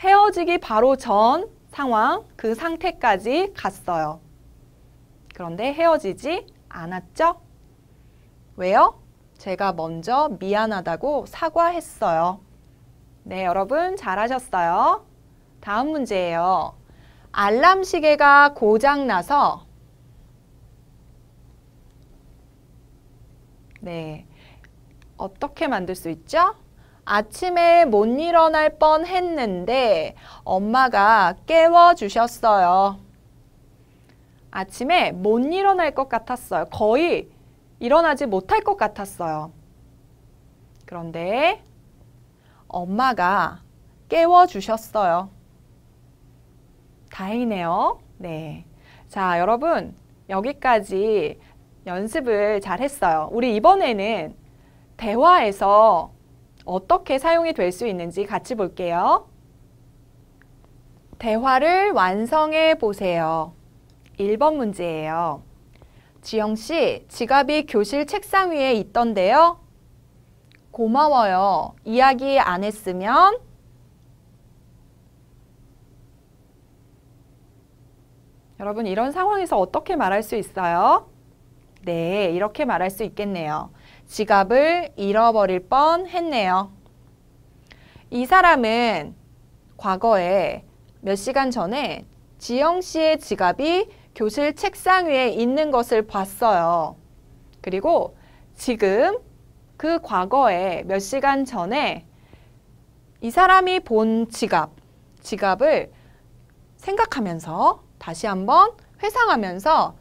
헤어지기 바로 전 상황, 그 상태까지 갔어요. 그런데 헤어지지 않았죠? 왜요? 제가 먼저 미안하다고 사과했어요. 네, 여러분 잘하셨어요. 다음 문제예요. 알람 시계가 고장나서 네, 어떻게 만들 수 있죠? 아침에 못 일어날 뻔 했는데 엄마가 깨워주셨어요. 아침에 못 일어날 것 같았어요. 거의 일어나지 못할 것 같았어요. 그런데 엄마가 깨워주셨어요. 다행이네요. 네. 자, 여러분 여기까지 연습을 잘 했어요. 우리 이번에는 대화에서 어떻게 사용이 될 수 있는지 같이 볼게요. 대화를 완성해 보세요. 일 번 문제예요. 지영씨, 지갑이 교실 책상 위에 있던데요. 고마워요. 이야기 안 했으면 여러분 이런 상황에서 어떻게 말할 수 있어요? 네, 이렇게 말할 수 있겠네요. 지갑을 잃어버릴 뻔 했네요. 이 사람은 과거에 몇 시간 전에 지영 씨의 지갑이 교실 책상 위에 있는 것을 봤어요. 그리고 지금 그 과거에 몇 시간 전에 이 사람이 본 지갑, 지갑을 생각하면서 다시 한번 회상하면서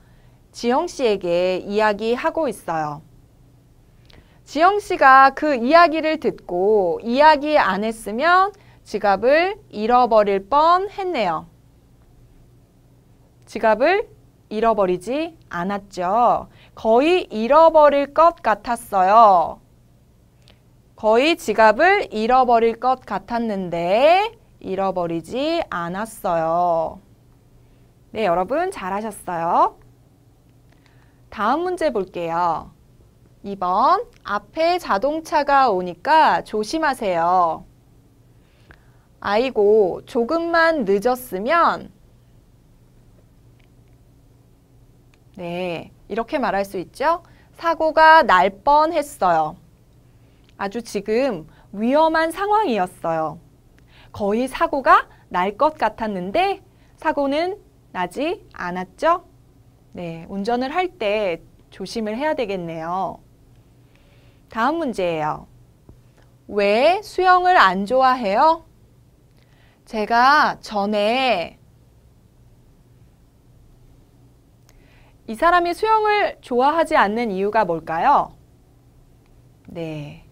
지영 씨에게 이야기하고 있어요. 지영 씨가 그 이야기를 듣고 이야기 안 했으면 지갑을 잃어버릴 뻔 했네요. 지갑을 잃어버리지 않았죠. 거의 잃어버릴 것 같았어요. 거의 지갑을 잃어버릴 것 같았는데 잃어버리지 않았어요. 네, 여러분 잘하셨어요. 다음 문제 볼게요. 이 번, 앞에 자동차가 오니까 조심하세요. 아이고, 조금만 늦었으면 네, 이렇게 말할 수 있죠. 사고가 날 뻔했어요. 아주 지금 위험한 상황이었어요. 거의 사고가 날 것 같았는데 사고는 나지 않았죠? 네, 운전을 할 때 조심을 해야 되겠네요. 다음 문제예요. 왜 수영을 안 좋아해요? 제가 전에 이 사람이 수영을 좋아하지 않는 이유가 뭘까요? 네,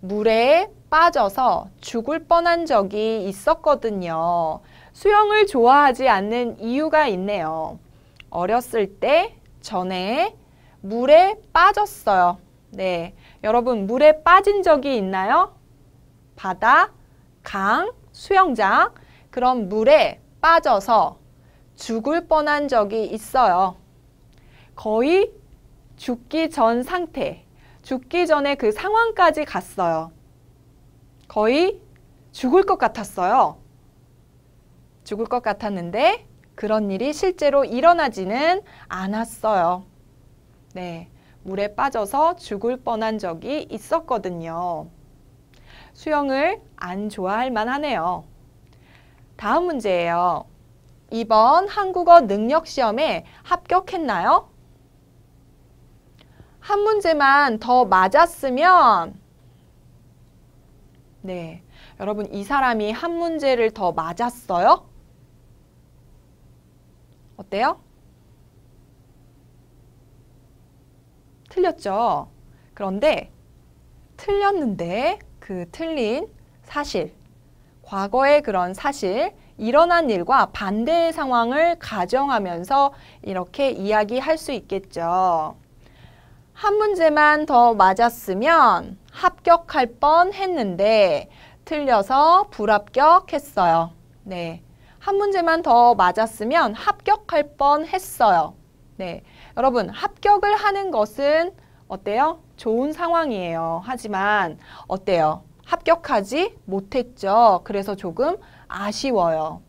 물에 빠져서 죽을 뻔한 적이 있었거든요. 수영을 좋아하지 않는 이유가 있네요. 어렸을 때 전에 물에 빠졌어요. 네, 여러분 물에 빠진 적이 있나요? 바다, 강, 수영장 그런 물에 빠져서 죽을 뻔한 적이 있어요. 거의 죽기 전 상태, 죽기 전에 그 상황까지 갔어요. 거의 죽을 것 같았어요. 죽을 것 같았는데 그런 일이 실제로 일어나지는 않았어요. 네, 물에 빠져서 죽을 뻔한 적이 있었거든요. 수영을 안 좋아할 만하네요. 다음 문제예요. 이 번, 한국어 능력 시험에 합격했나요? 한 문제만 더 맞았으면 네, 여러분 이 사람이 한 문제를 더 맞았어요? 어때요? 틀렸죠? 그런데 틀렸는데 그 틀린 사실, 과거의 그런 사실, 일어난 일과 반대의 상황을 가정하면서 이렇게 이야기할 수 있겠죠. 한 문제만 더 맞았으면 합격할 뻔 했는데 틀려서 불합격했어요. 네, 한 문제만 더 맞았으면 합격할 뻔 했어요. 네, 여러분 합격을 하는 것은 어때요? 좋은 상황이에요. 하지만 어때요? 합격하지 못했죠. 그래서 조금 아쉬워요.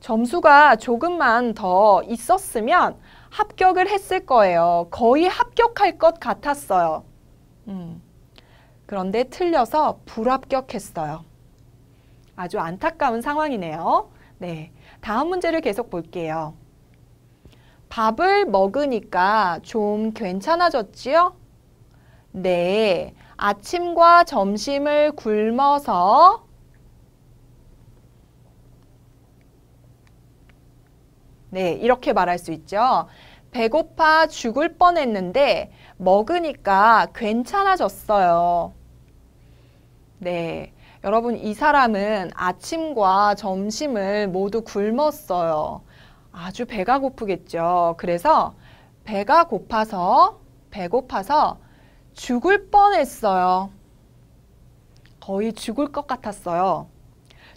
점수가 조금만 더 있었으면 합격을 했을 거예요. 거의 합격할 것 같았어요. 음. 그런데 틀려서 불합격했어요. 아주 안타까운 상황이네요. 네, 다음 문제를 계속 볼게요. 밥을 먹으니까 좀 괜찮아졌지요? 네, 아침과 점심을 굶어서 네, 이렇게 말할 수 있죠. 배고파 죽을 뻔했는데 먹으니까 괜찮아졌어요. 네, 여러분 이 사람은 아침과 점심을 모두 굶었어요. 아주 배가 고프겠죠. 그래서 배가 고파서 배고파서 죽을 뻔했어요. 거의 죽을 것 같았어요.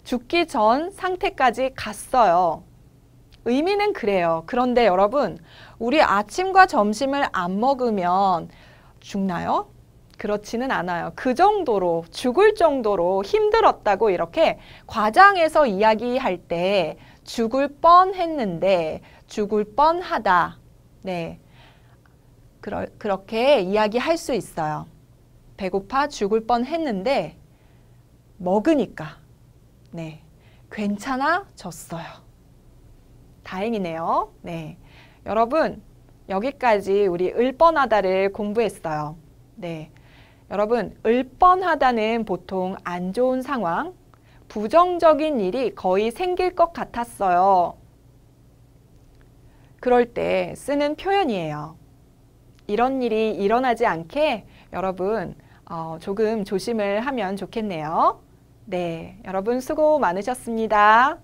죽기 전 상태까지 갔어요. 의미는 그래요. 그런데 여러분, 우리 아침과 점심을 안 먹으면 죽나요? 그렇지는 않아요. 그 정도로, 죽을 정도로 힘들었다고 이렇게 과장해서 이야기할 때 죽을 뻔했는데, 죽을 뻔하다. 네, 그러, 그렇게 이야기할 수 있어요. 배고파 죽을 뻔했는데 먹으니까 네, 괜찮아졌어요. 다행이네요. 네, 여러분 여기까지 우리 을뻔하다를 공부했어요. 네, 여러분 을뻔하다는 보통 안 좋은 상황, 부정적인 일이 거의 생길 것 같았어요. 그럴 때 쓰는 표현이에요. 이런 일이 일어나지 않게 여러분 어, 조금 조심을 하면 좋겠네요. 네, 여러분 수고 많으셨습니다.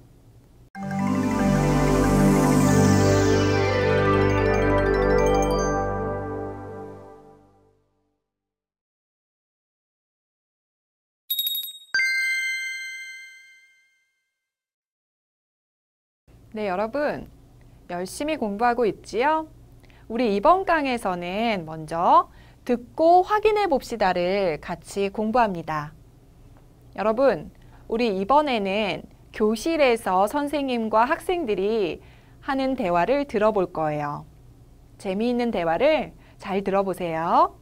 네, 여러분 열심히 공부하고 있지요? 우리 이번 강에서는 먼저 듣고 확인해 봅시다를 같이 공부합니다. 여러분, 우리 이번에는 교실에서 선생님과 학생들이 하는 대화를 들어볼 거예요. 재미있는 대화를 잘 들어보세요.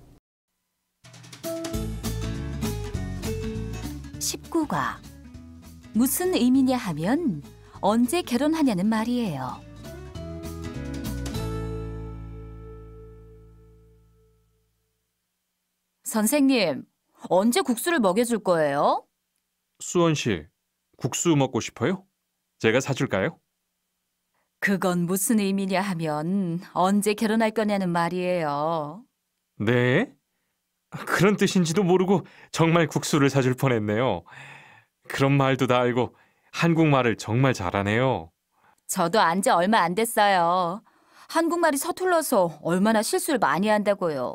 십구 과. 무슨 의미냐 하면 언제 결혼하냐는 말이에요. 선생님, 언제 국수를 먹여줄 거예요? 수원 씨, 국수 먹고 싶어요? 제가 사줄까요? 그건 무슨 의미냐 하면 언제 결혼할 거냐는 말이에요. 네? 그런 뜻인지도 모르고 정말 국수를 사줄 뻔했네요. 그런 말도 다 알고 한국말을 정말 잘하네요. 저도 안 지 얼마 안 됐어요. 한국말이 서툴러서 얼마나 실수를 많이 한다고요.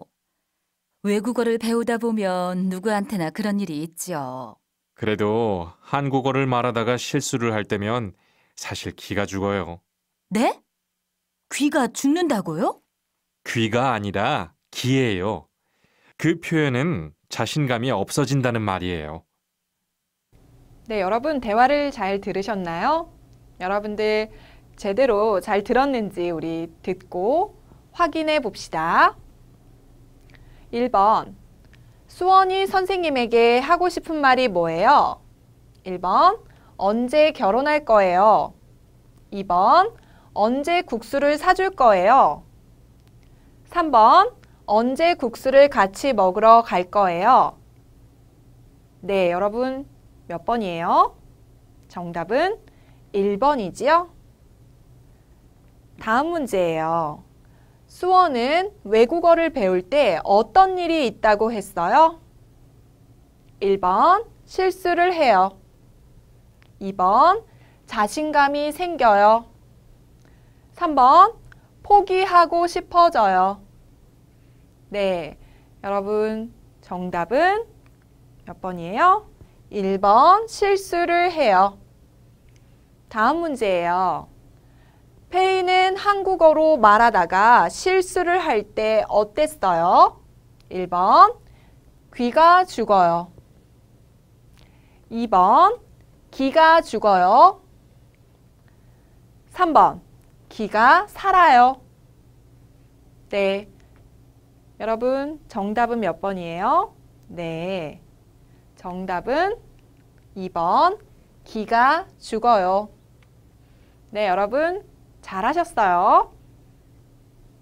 외국어를 배우다 보면 누구한테나 그런 일이 있죠. 그래도 한국어를 말하다가 실수를 할 때면 사실 귀가 죽어요. 네? 귀가 죽는다고요? 귀가 아니라 기예요. 그 표현은 자신감이 없어진다는 말이에요. 네, 여러분 대화를 잘 들으셨나요? 여러분들 제대로 잘 들었는지 우리 듣고 확인해 봅시다. 일 번. 수원이 선생님에게 하고 싶은 말이 뭐예요? 일 번. 언제 결혼할 거예요? 이 번. 언제 국수를 사줄 거예요? 삼 번. 언제 국수를 같이 먹으러 갈 거예요? 네, 여러분 몇 번이에요? 정답은 일 번이지요? 다음 문제예요. 수원은 외국어를 배울 때 어떤 일이 있다고 했어요? 일 번, 실수를 해요. 이 번, 자신감이 생겨요. 삼 번, 포기하고 싶어져요. 네, 여러분 정답은 몇 번이에요? 일 번, 실수를 해요. 다음 문제예요. 페이는 한국어로 말하다가 실수를 할 때 어땠어요? 일 번, 귀가 죽어요. 이 번, 기가 죽어요. 삼 번, 기가 살아요. 네, 여러분 정답은 몇 번이에요? 네, 정답은 이 번, 기가 죽어요. 네, 여러분 잘하셨어요.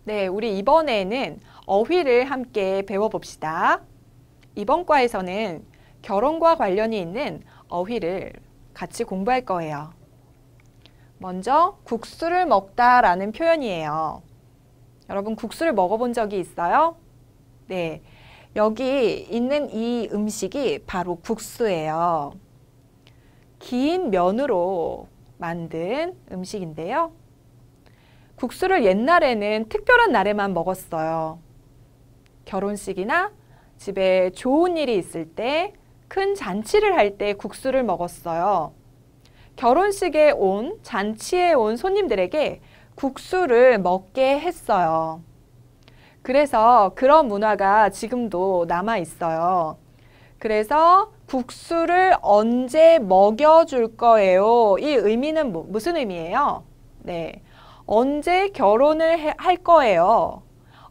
네, 우리 이번에는 어휘를 함께 배워봅시다. 이번 과에서는 결혼과 관련이 있는 어휘를 같이 공부할 거예요. 먼저 국수를 먹다 라는 표현이에요. 여러분 국수를 먹어본 적이 있어요? 네, 여기 있는 이 음식이 바로 국수예요. 긴 면으로 만든 음식인데요. 국수를 옛날에는 특별한 날에만 먹었어요. 결혼식이나 집에 좋은 일이 있을 때, 큰 잔치를 할 때 국수를 먹었어요. 결혼식에 온, 잔치에 온 손님들에게 국수를 먹게 했어요. 그래서 그런 문화가 지금도 남아 있어요. 그래서 국수를 언제 먹여줄 거예요? 이 의미는 뭐, 무슨 의미예요? 네, 언제 결혼을 해, 할 거예요?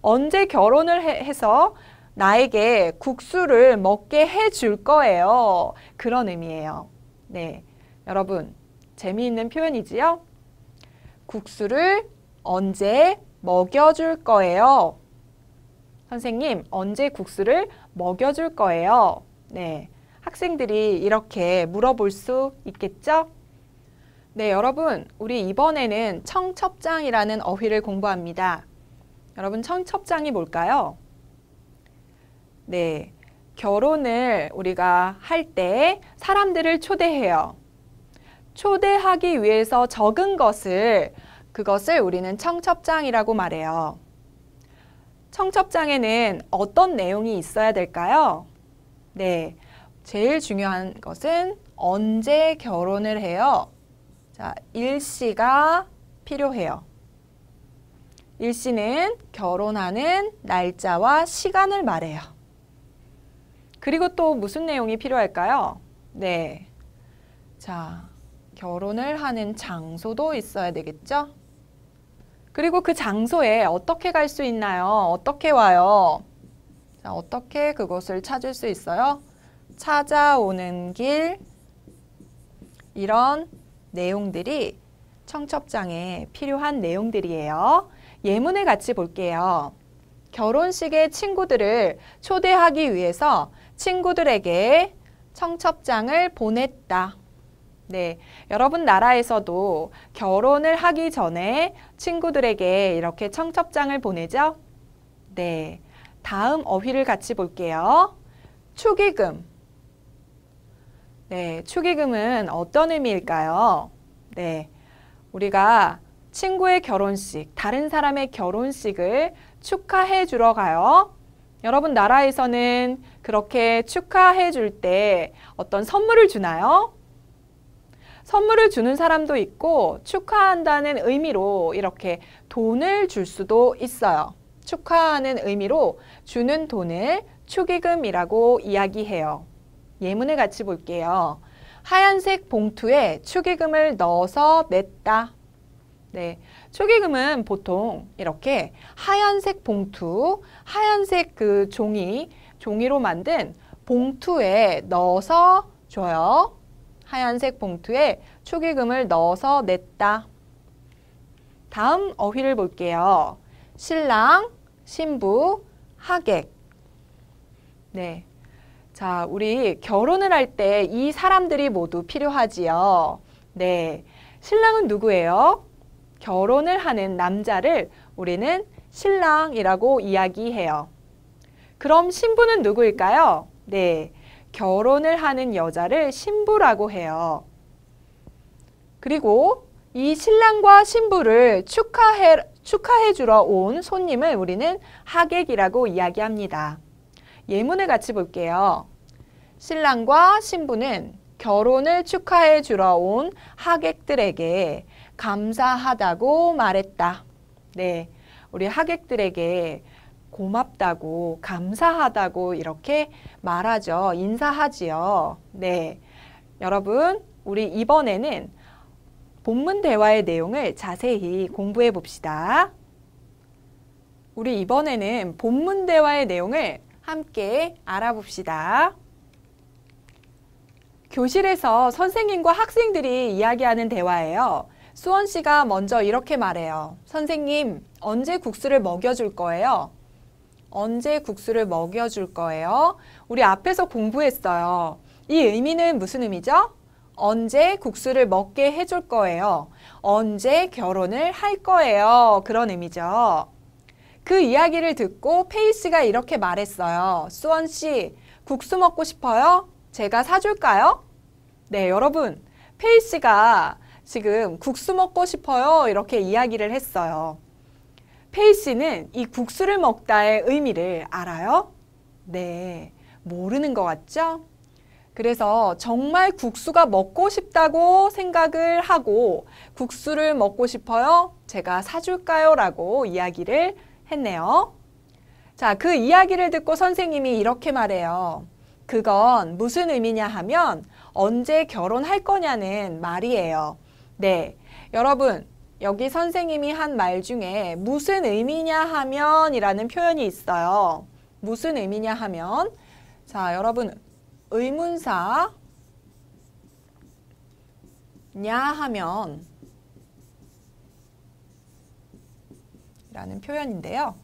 언제 결혼을 해, 해서 나에게 국수를 먹게 해줄 거예요. 그런 의미예요. 네, 여러분 재미있는 표현이지요? 국수를 언제 먹여줄 거예요? 선생님, 언제 국수를 먹여줄 거예요? 네, 학생들이 이렇게 물어볼 수 있겠죠? 네, 여러분 우리 이번에는 청첩장이라는 어휘를 공부합니다. 여러분 청첩장이 뭘까요? 네, 결혼을 우리가 할 때 사람들을 초대해요. 초대하기 위해서 적은 것을, 그것을 우리는 청첩장이라고 말해요. 청첩장에는 어떤 내용이 있어야 될까요? 네, 제일 중요한 것은 언제 결혼을 해요? 자, 일시가 필요해요. 일시는 결혼하는 날짜와 시간을 말해요. 그리고 또 무슨 내용이 필요할까요? 네, 자, 결혼을 하는 장소도 있어야 되겠죠? 그리고 그 장소에 어떻게 갈 수 있나요? 어떻게 와요? 자, 어떻게 그것을 찾을 수 있어요? 찾아오는 길, 이런 내용들이 청첩장에 필요한 내용들이에요. 예문을 같이 볼게요. 결혼식에 친구들을 초대하기 위해서 친구들에게 청첩장을 보냈다. 네, 여러분 나라에서도 결혼을 하기 전에 친구들에게 이렇게 청첩장을 보내죠? 네, 다음 어휘를 같이 볼게요. 축의금. 네, 축의금은 어떤 의미일까요? 네, 우리가 친구의 결혼식, 다른 사람의 결혼식을 축하해 주러 가요. 여러분 나라에서는 그렇게 축하해 줄 때 어떤 선물을 주나요? 선물을 주는 사람도 있고 축하한다는 의미로 이렇게 돈을 줄 수도 있어요. 축하하는 의미로 주는 돈을 축의금이라고 이야기해요. 예문을 같이 볼게요. 하얀색 봉투에 축의금을 넣어서 맸다. 네, 축의금은 보통 이렇게 하얀색 봉투, 하얀색 그 종이, 종이로 만든 봉투에 넣어서 줘요. 하얀색 봉투에 축의금을 넣어서 냈다. 다음 어휘를 볼게요. 신랑, 신부, 하객. 네, 자, 우리 결혼을 할 때 이 사람들이 모두 필요하지요. 네, 신랑은 누구예요? 결혼을 하는 남자를 우리는 신랑이라고 이야기해요. 그럼 신부는 누구일까요? 네, 결혼을 하는 여자를 신부라고 해요. 그리고 이 신랑과 신부를 축하해, 축하해 주러 온 손님을 우리는 하객이라고 이야기합니다. 예문을 같이 볼게요. 신랑과 신부는 결혼을 축하해 주러 온 하객들에게 감사하다고 말했다. 네, 우리 하객들에게 고맙다고, 감사하다고 이렇게 말하죠. 인사하지요. 네, 여러분 우리 이번에는 본문 대화의 내용을 자세히 공부해 봅시다. 우리 이번에는 본문 대화의 내용을 함께 알아봅시다. 교실에서 선생님과 학생들이 이야기하는 대화예요. 수원 씨가 먼저 이렇게 말해요. 선생님, 언제 국수를 먹여줄 거예요? 언제 국수를 먹여줄 거예요? 우리 앞에서 공부했어요. 이 의미는 무슨 의미죠? 언제 국수를 먹게 해줄 거예요. 언제 결혼을 할 거예요. 그런 의미죠. 그 이야기를 듣고 페이 씨가 이렇게 말했어요. 수원 씨, 국수 먹고 싶어요? 제가 사줄까요? 네, 여러분. 페이 씨가 지금 국수 먹고 싶어요. 이렇게 이야기를 했어요. 페이 씨는 이 국수를 먹다의 의미를 알아요? 네, 모르는 것 같죠? 그래서 정말 국수가 먹고 싶다고 생각을 하고 국수를 먹고 싶어요. 제가 사줄까요? 라고 이야기를 했네요. 자, 그 이야기를 듣고 선생님이 이렇게 말해요. 그건 무슨 의미냐 하면 언제 결혼할 거냐는 말이에요. 네, 여러분 여기 선생님이 한 말 중에 무슨 의미냐 하면 이라는 표현이 있어요. 무슨 의미냐 하면, 자 여러분 의문사 냐 하면 라는 표현인데요.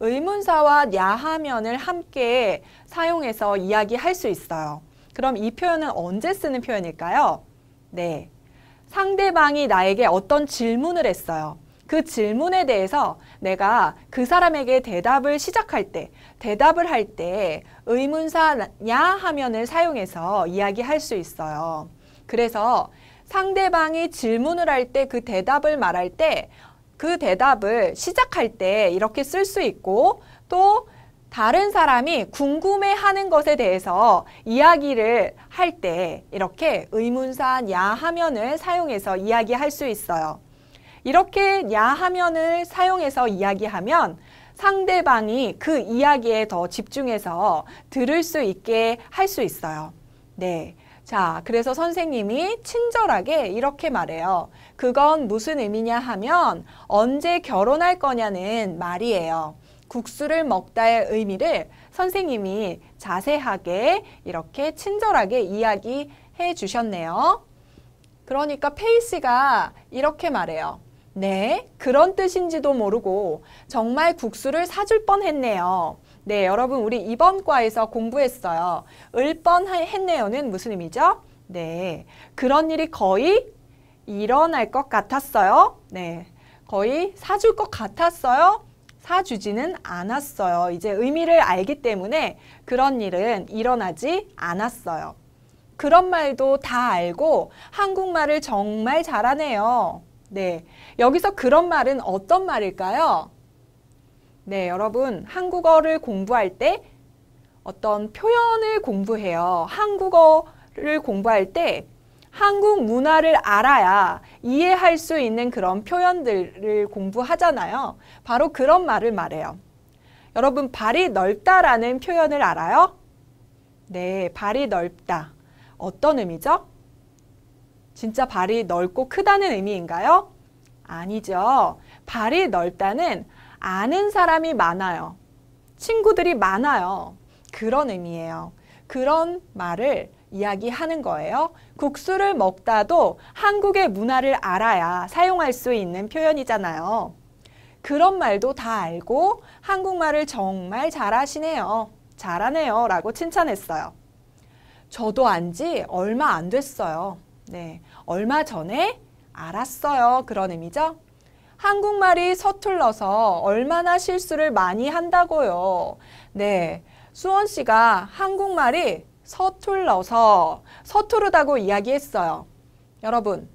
의문사와 냐 하면을 함께 사용해서 이야기할 수 있어요. 그럼 이 표현은 언제 쓰는 표현일까요? 네, 상대방이 나에게 어떤 질문을 했어요. 그 질문에 대해서 내가 그 사람에게 대답을 시작할 때, 대답을 할 때 의문사 냐 하면을 사용해서 이야기할 수 있어요. 그래서 상대방이 질문을 할 때 그 대답을 말할 때 그 대답을 시작할 때 이렇게 쓸 수 있고 또 다른 사람이 궁금해하는 것에 대해서 이야기를 할 때 이렇게 의문사 냐 하면을 사용해서 이야기할 수 있어요. 이렇게 냐 하면을 사용해서 이야기하면 상대방이 그 이야기에 더 집중해서 들을 수 있게 할 수 있어요. 네, 자 그래서 선생님이 친절하게 이렇게 말해요. 그건 무슨 의미냐 하면 언제 결혼할 거냐는 말이에요. 국수를 먹다의 의미를 선생님이 자세하게 이렇게 친절하게 이야기해 주셨네요. 그러니까 페이 씨가 이렇게 말해요. 네, 그런 뜻인지도 모르고 정말 국수를 사줄 뻔했네요. 네, 여러분 우리 이번 과에서 공부했어요. 을 뻔했네요는 무슨 의미죠? 네, 그런 일이 거의 일어날 것 같았어요. 네, 거의 사줄 것 같았어요. 사주지는 않았어요. 이제 의미를 알기 때문에 그런 일은 일어나지 않았어요. 그런 말도 다 알고 한국말을 정말 잘하네요. 네, 여기서 그런 말은 어떤 말일까요? 네, 여러분 한국어를 공부할 때 어떤 표현을 공부해요. 한국어를 공부할 때 한국 문화를 알아야 이해할 수 있는 그런 표현들을 공부하잖아요. 바로 그런 말을 말해요. 여러분 발이 넓다라는 표현을 알아요? 네, 발이 넓다. 어떤 의미죠? 진짜 발이 넓고 크다는 의미인가요? 아니죠. 발이 넓다는 아는 사람이 많아요. 친구들이 많아요. 그런 의미예요. 그런 말을 이야기하는 거예요. 국수를 먹다도 한국의 문화를 알아야 사용할 수 있는 표현이잖아요. 그런 말도 다 알고 한국말을 정말 잘하시네요. 잘하네요. 라고 칭찬했어요. 저도 안 지 얼마 안 됐어요. 네, 얼마 전에 알았어요. 그런 의미죠. 한국말이 서툴러서 얼마나 실수를 많이 한다고요. 네, 수원 씨가 한국말이 서툴러서 서투르다고 이야기했어요. 여러분,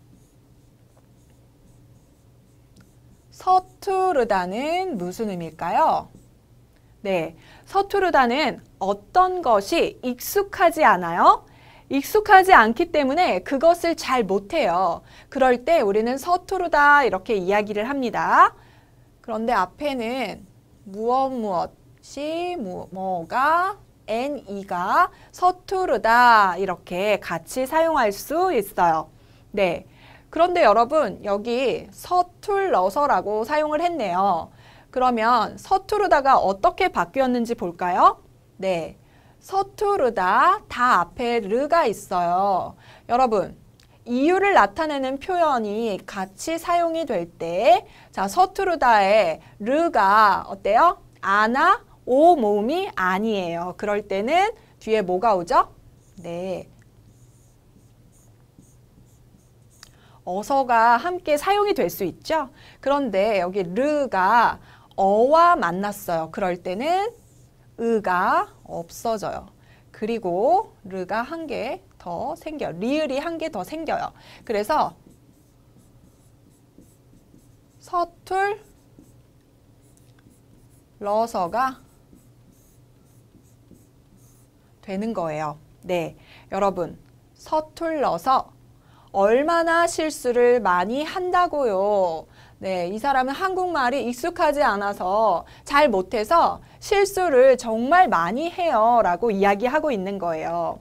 서투르다는 무슨 의미일까요? 네, 서투르다는 어떤 것이 익숙하지 않아요? 익숙하지 않기 때문에 그것을 잘 못해요. 그럴 때 우리는 서투르다 이렇게 이야기를 합니다. 그런데 앞에는 무엇 무엇이 뭐, 뭐가 엔, 이가 서투르다 이렇게 같이 사용할 수 있어요. 네, 그런데 여러분 여기 서툴러서라고 사용을 했네요. 그러면 서투르다가 어떻게 바뀌었는지 볼까요? 네, 서투르다 다 앞에 르가 있어요. 여러분 이유를 나타내는 표현이 같이 사용이 될 때 자 서투르다에 르가 어때요? 아나 오 모음이 아니에요. 그럴 때는 뒤에 뭐가 오죠? 네, 어서가 함께 사용이 될 수 있죠. 그런데 여기 르가 어와 만났어요. 그럴 때는 으가 없어져요. 그리고 르가 한 개 더 생겨요. 리을이 한 개 더 생겨요. 그래서 서툴 러서가 되는 거예요. 네, 여러분 서툴러서 얼마나 실수를 많이 한다고요. 네, 이 사람은 한국말이 익숙하지 않아서 잘 못해서 실수를 정말 많이 해요 라고 이야기하고 있는 거예요.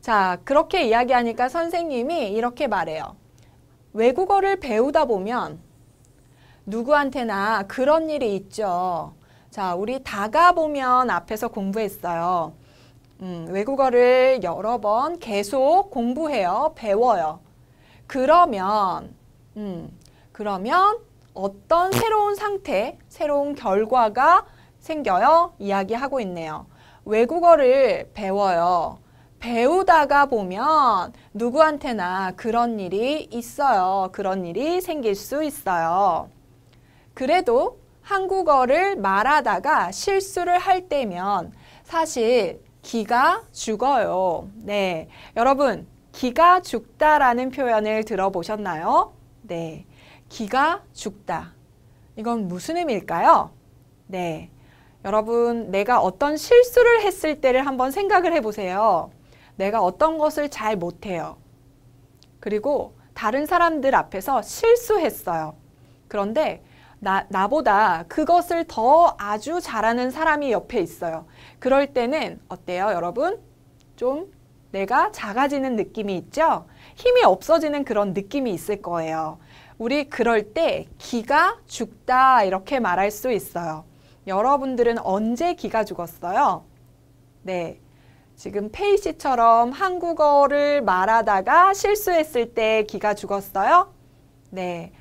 자, 그렇게 이야기하니까 선생님이 이렇게 말해요. 외국어를 배우다 보면 누구한테나 그런 일이 있죠. 자, 우리 다가보면 앞에서 공부했어요. 음, 외국어를 여러 번 계속 공부해요. 배워요. 그러면 음, 그러면 어떤 새로운 상태, 새로운 결과가 생겨요? 이야기하고 있네요. 외국어를 배워요. 배우다가 보면 누구한테나 그런 일이 있어요. 그런 일이 생길 수 있어요. 그래도 한국어를 말하다가 실수를 할 때면 사실 기가 죽어요. 네, 여러분 기가 죽다라는 표현을 들어보셨나요? 네, 기가 죽다. 이건 무슨 의미일까요? 네, 여러분 내가 어떤 실수를 했을 때를 한번 생각을 해보세요. 내가 어떤 것을 잘 못해요. 그리고 다른 사람들 앞에서 실수했어요. 그런데 나, 나보다 그것을 더 아주 잘하는 사람이 옆에 있어요. 그럴 때는 어때요, 여러분? 좀 내가 작아지는 느낌이 있죠? 힘이 없어지는 그런 느낌이 있을 거예요. 우리 그럴 때 기가 죽다 이렇게 말할 수 있어요. 여러분들은 언제 기가 죽었어요? 네, 지금 페이 씨처럼 한국어를 말하다가 실수했을 때 기가 죽었어요? 네,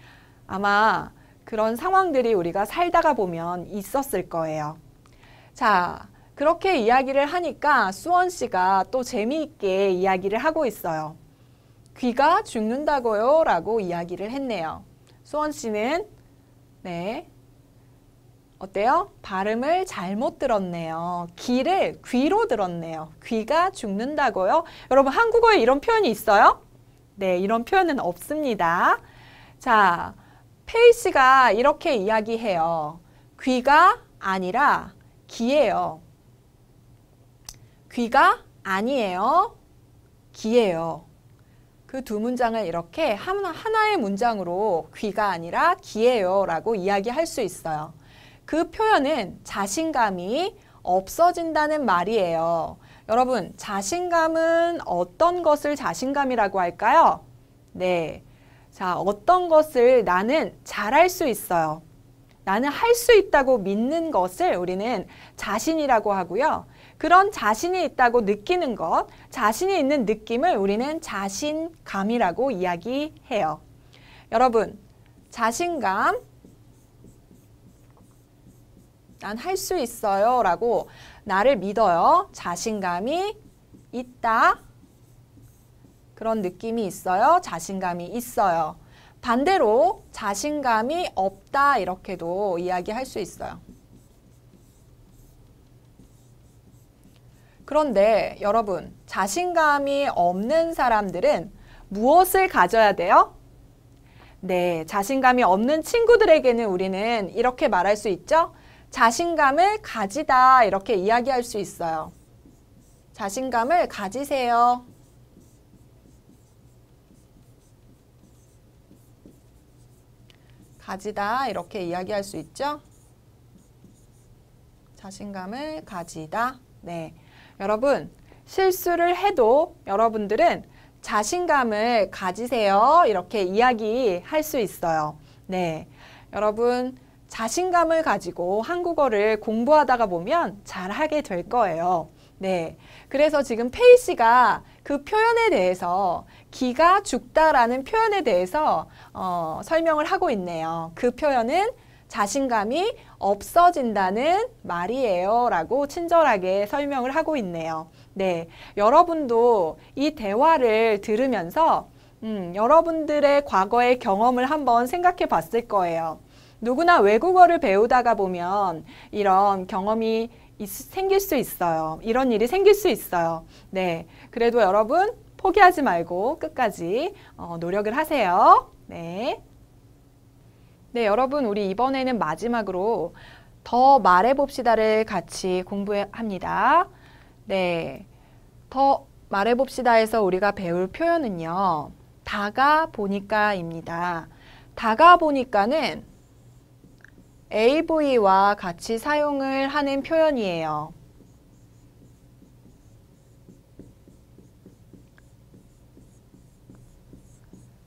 아마 그런 상황들이 우리가 살다가 보면 있었을 거예요. 자, 그렇게 이야기를 하니까 수원 씨가 또 재미있게 이야기를 하고 있어요. 귀가 죽는다고요? 라고 이야기를 했네요. 수원 씨는 네, 어때요? 발음을 잘못 들었네요. 귀를 귀로 들었네요. 귀가 죽는다고요? 여러분 한국어에 이런 표현이 있어요? 네, 이런 표현은 없습니다. 자, 페이 씨가 이렇게 이야기해요. 귀가 아니라 기예요. 귀가 아니에요. 기예요. 그 두 문장을 이렇게 하나의 문장으로 귀가 아니라 기예요 라고 이야기할 수 있어요. 그 표현은 자신감이 없어진다는 말이에요. 여러분, 자신감은 어떤 것을 자신감이라고 할까요? 네. 자, 어떤 것을 나는 잘할 수 있어요. 나는 할 수 있다고 믿는 것을 우리는 자신이라고 하고요. 그런 자신이 있다고 느끼는 것, 자신이 있는 느낌을 우리는 자신감이라고 이야기해요. 여러분, 자신감, 난 할 수 있어요 라고 나를 믿어요. 자신감이 있다. 그런 느낌이 있어요. 자신감이 있어요. 반대로 자신감이 없다 이렇게도 이야기할 수 있어요. 그런데 여러분, 자신감이 없는 사람들은 무엇을 가져야 돼요? 네, 자신감이 없는 친구들에게는 우리는 이렇게 말할 수 있죠. 자신감을 가지다 이렇게 이야기할 수 있어요. 자신감을 가지세요. 가지다 이렇게 이야기할 수 있죠. 자신감을 가지다. 네, 여러분 실수를 해도 여러분들은 자신감을 가지세요 이렇게 이야기할 수 있어요. 네, 여러분 자신감을 가지고 한국어를 공부하다가 보면 잘하게 될 거예요. 네, 그래서 지금 페이 씨가 그 표현에 대해서 기가 죽다라는 표현에 대해서 어, 설명을 하고 있네요. 그 표현은 자신감이 없어진다는 말이에요 라고 친절하게 설명을 하고 있네요. 네, 여러분도 이 대화를 들으면서 음, 여러분들의 과거의 경험을 한번 생각해 봤을 거예요. 누구나 외국어를 배우다가 보면 이런 경험이 있, 생길 수 있어요. 이런 일이 생길 수 있어요. 네, 그래도 여러분 포기하지 말고 끝까지 어, 노력을 하세요. 네. 네, 여러분 우리 이번에는 마지막으로 더 말해봅시다를 같이 공부합니다. 네, 더 말해봅시다에서 우리가 배울 표현은요. 다가 보니까입니다. 다가 보니까는 에이브이와 같이 사용을 하는 표현이에요.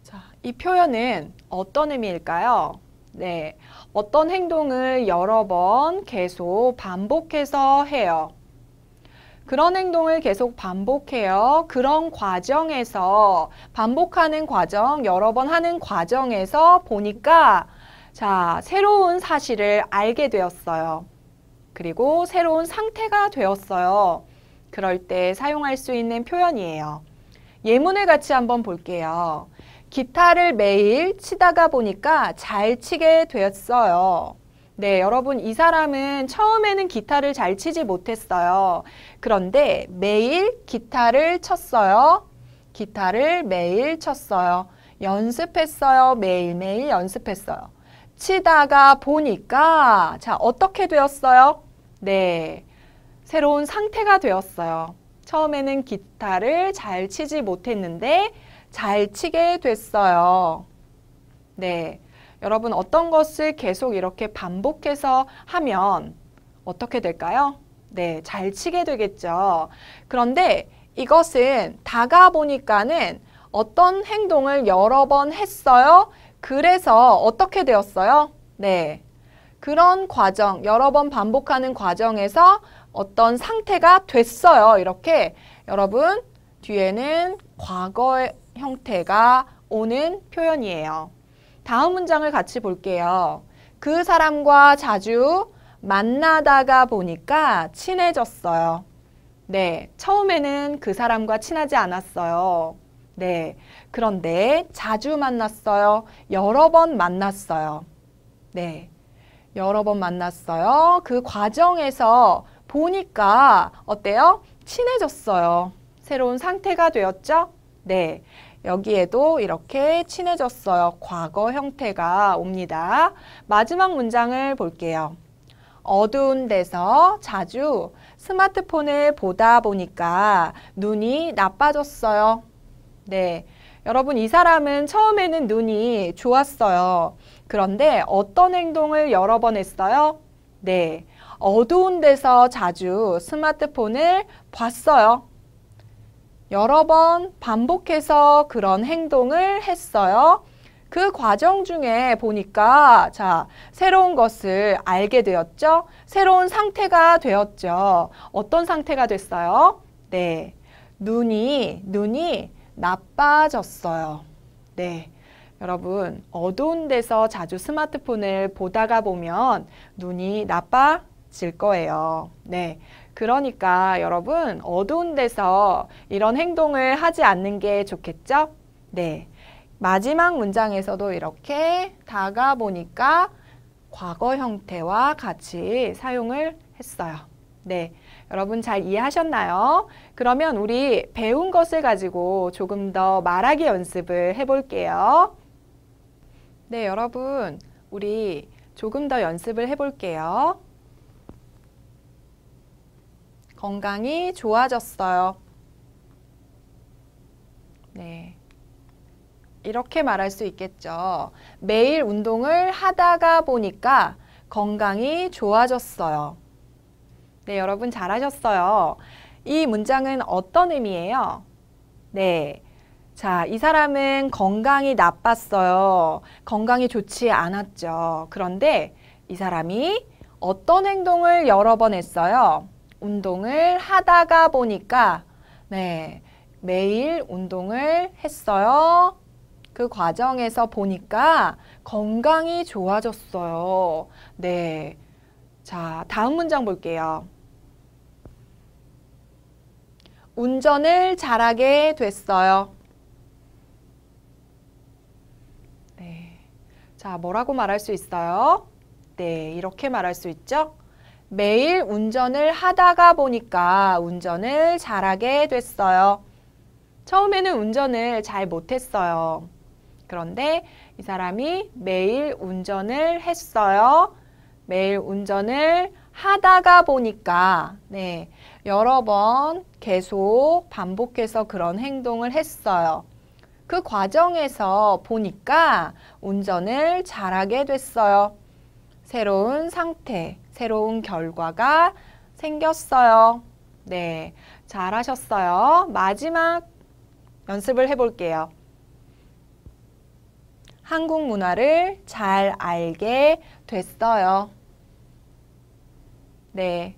자, 이 표현은 어떤 의미일까요? 네, 어떤 행동을 여러 번 계속 반복해서 해요. 그런 행동을 계속 반복해요. 그런 과정에서, 반복하는 과정, 여러 번 하는 과정에서 보니까 자, 새로운 사실을 알게 되었어요. 그리고 새로운 상태가 되었어요. 그럴 때 사용할 수 있는 표현이에요. 예문을 같이 한번 볼게요. 기타를 매일 치다가 보니까 잘 치게 되었어요. 네, 여러분 이 사람은 처음에는 기타를 잘 치지 못했어요. 그런데 매일 기타를 쳤어요. 기타를 매일 쳤어요. 연습했어요. 매일매일 연습했어요. 치다가 보니까 자, 어떻게 되었어요? 네, 새로운 상태가 되었어요. 처음에는 기타를 잘 치지 못했는데 잘 치게 됐어요. 네. 여러분 어떤 것을 계속 이렇게 반복해서 하면 어떻게 될까요? 네, 잘 치게 되겠죠. 그런데 이것은 다가 보니까는 어떤 행동을 여러 번 했어요. 그래서 어떻게 되었어요? 네, 그런 과정, 여러 번 반복하는 과정에서 어떤 상태가 됐어요. 이렇게 여러분 뒤에는 과거 형태가 오는 표현이에요. 다음 문장을 같이 볼게요. 그 사람과 자주 만나다가 보니까 친해졌어요. 네, 처음에는 그 사람과 친하지 않았어요. 네, 그런데 자주 만났어요. 여러 번 만났어요. 네, 여러 번 만났어요. 그 과정에서 보니까 어때요? 친해졌어요. 새로운 상태가 되었죠? 네. 여기에도 이렇게 친해졌어요. 과거 형태가 옵니다. 마지막 문장을 볼게요. 어두운 데서 자주 스마트폰을 보다 보니까 눈이 나빠졌어요. 네, 여러분 이 사람은 처음에는 눈이 좋았어요. 그런데 어떤 행동을 여러 번 했어요? 네, 어두운 데서 자주 스마트폰을 봤어요. 여러 번 반복해서 그런 행동을 했어요. 그 과정 중에 보니까 자, 새로운 것을 알게 되었죠. 새로운 상태가 되었죠. 어떤 상태가 됐어요? 네, 눈이 눈이 나빠졌어요. 네, 여러분 어두운 데서 자주 스마트폰을 보다가 보면 눈이 나빠질 거예요. 네. 그러니까 여러분 어두운 데서 이런 행동을 하지 않는 게 좋겠죠? 네, 마지막 문장에서도 이렇게 다가 보니까 과거 형태와 같이 사용을 했어요. 네, 여러분 잘 이해하셨나요? 그러면 우리 배운 것을 가지고 조금 더 말하기 연습을 해볼게요. 네, 여러분 우리 조금 더 연습을 해볼게요. 건강이 좋아졌어요. 네, 이렇게 말할 수 있겠죠. 매일 운동을 하다가 보니까 건강이 좋아졌어요. 네, 여러분 잘하셨어요. 이 문장은 어떤 의미예요? 네, 자, 이 사람은 건강이 나빴어요. 건강이 좋지 않았죠. 그런데 이 사람이 어떤 행동을 여러 번 했어요? 운동을 하다가 보니까 네, 매일 운동을 했어요. 그 과정에서 보니까 건강이 좋아졌어요. 네, 자, 다음 문장 볼게요. 운전을 잘하게 됐어요. 네. 자, 뭐라고 말할 수 있어요? 네, 이렇게 말할 수 있죠? 매일 운전을 하다가 보니까 운전을 잘하게 됐어요. 처음에는 운전을 잘 못했어요. 그런데 이 사람이 매일 운전을 했어요. 매일 운전을 하다가 보니까 네, 여러 번 계속 반복해서 그런 행동을 했어요. 그 과정에서 보니까 운전을 잘하게 됐어요. 새로운 상태, 새로운 결과가 생겼어요. 네, 잘하셨어요. 마지막 연습을 해볼게요. 한국 문화를 잘 알게 됐어요. 네,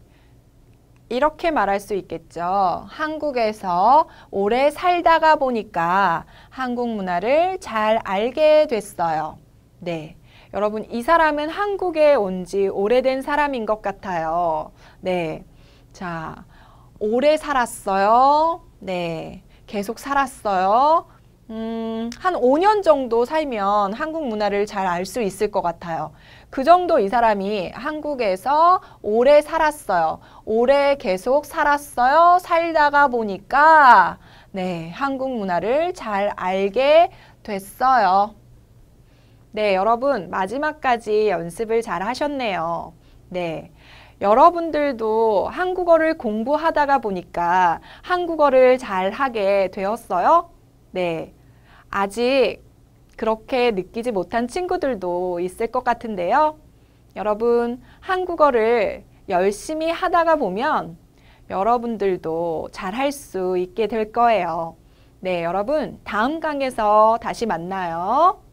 이렇게 말할 수 있겠죠. 한국에서 오래 살다가 보니까 한국 문화를 잘 알게 됐어요. 네, 여러분 이 사람은 한국에 온 지 오래된 사람인 것 같아요. 네, 자, 오래 살았어요. 네, 계속 살았어요. 음, 한 오 년 정도 살면 한국 문화를 잘 알 수 있을 것 같아요. 그 정도 이 사람이 한국에서 오래 살았어요. 오래 계속 살았어요. 살다가 보니까 네, 한국 문화를 잘 알게 됐어요. 네, 여러분 마지막까지 연습을 잘 하셨네요. 네, 여러분들도 한국어를 공부하다가 보니까 한국어를 잘 하게 되었어요? 네, 아직 그렇게 느끼지 못한 친구들도 있을 것 같은데요. 여러분, 한국어를 열심히 하다가 보면 여러분들도 잘 할 수 있게 될 거예요. 네, 여러분, 다음 강에서 다시 만나요.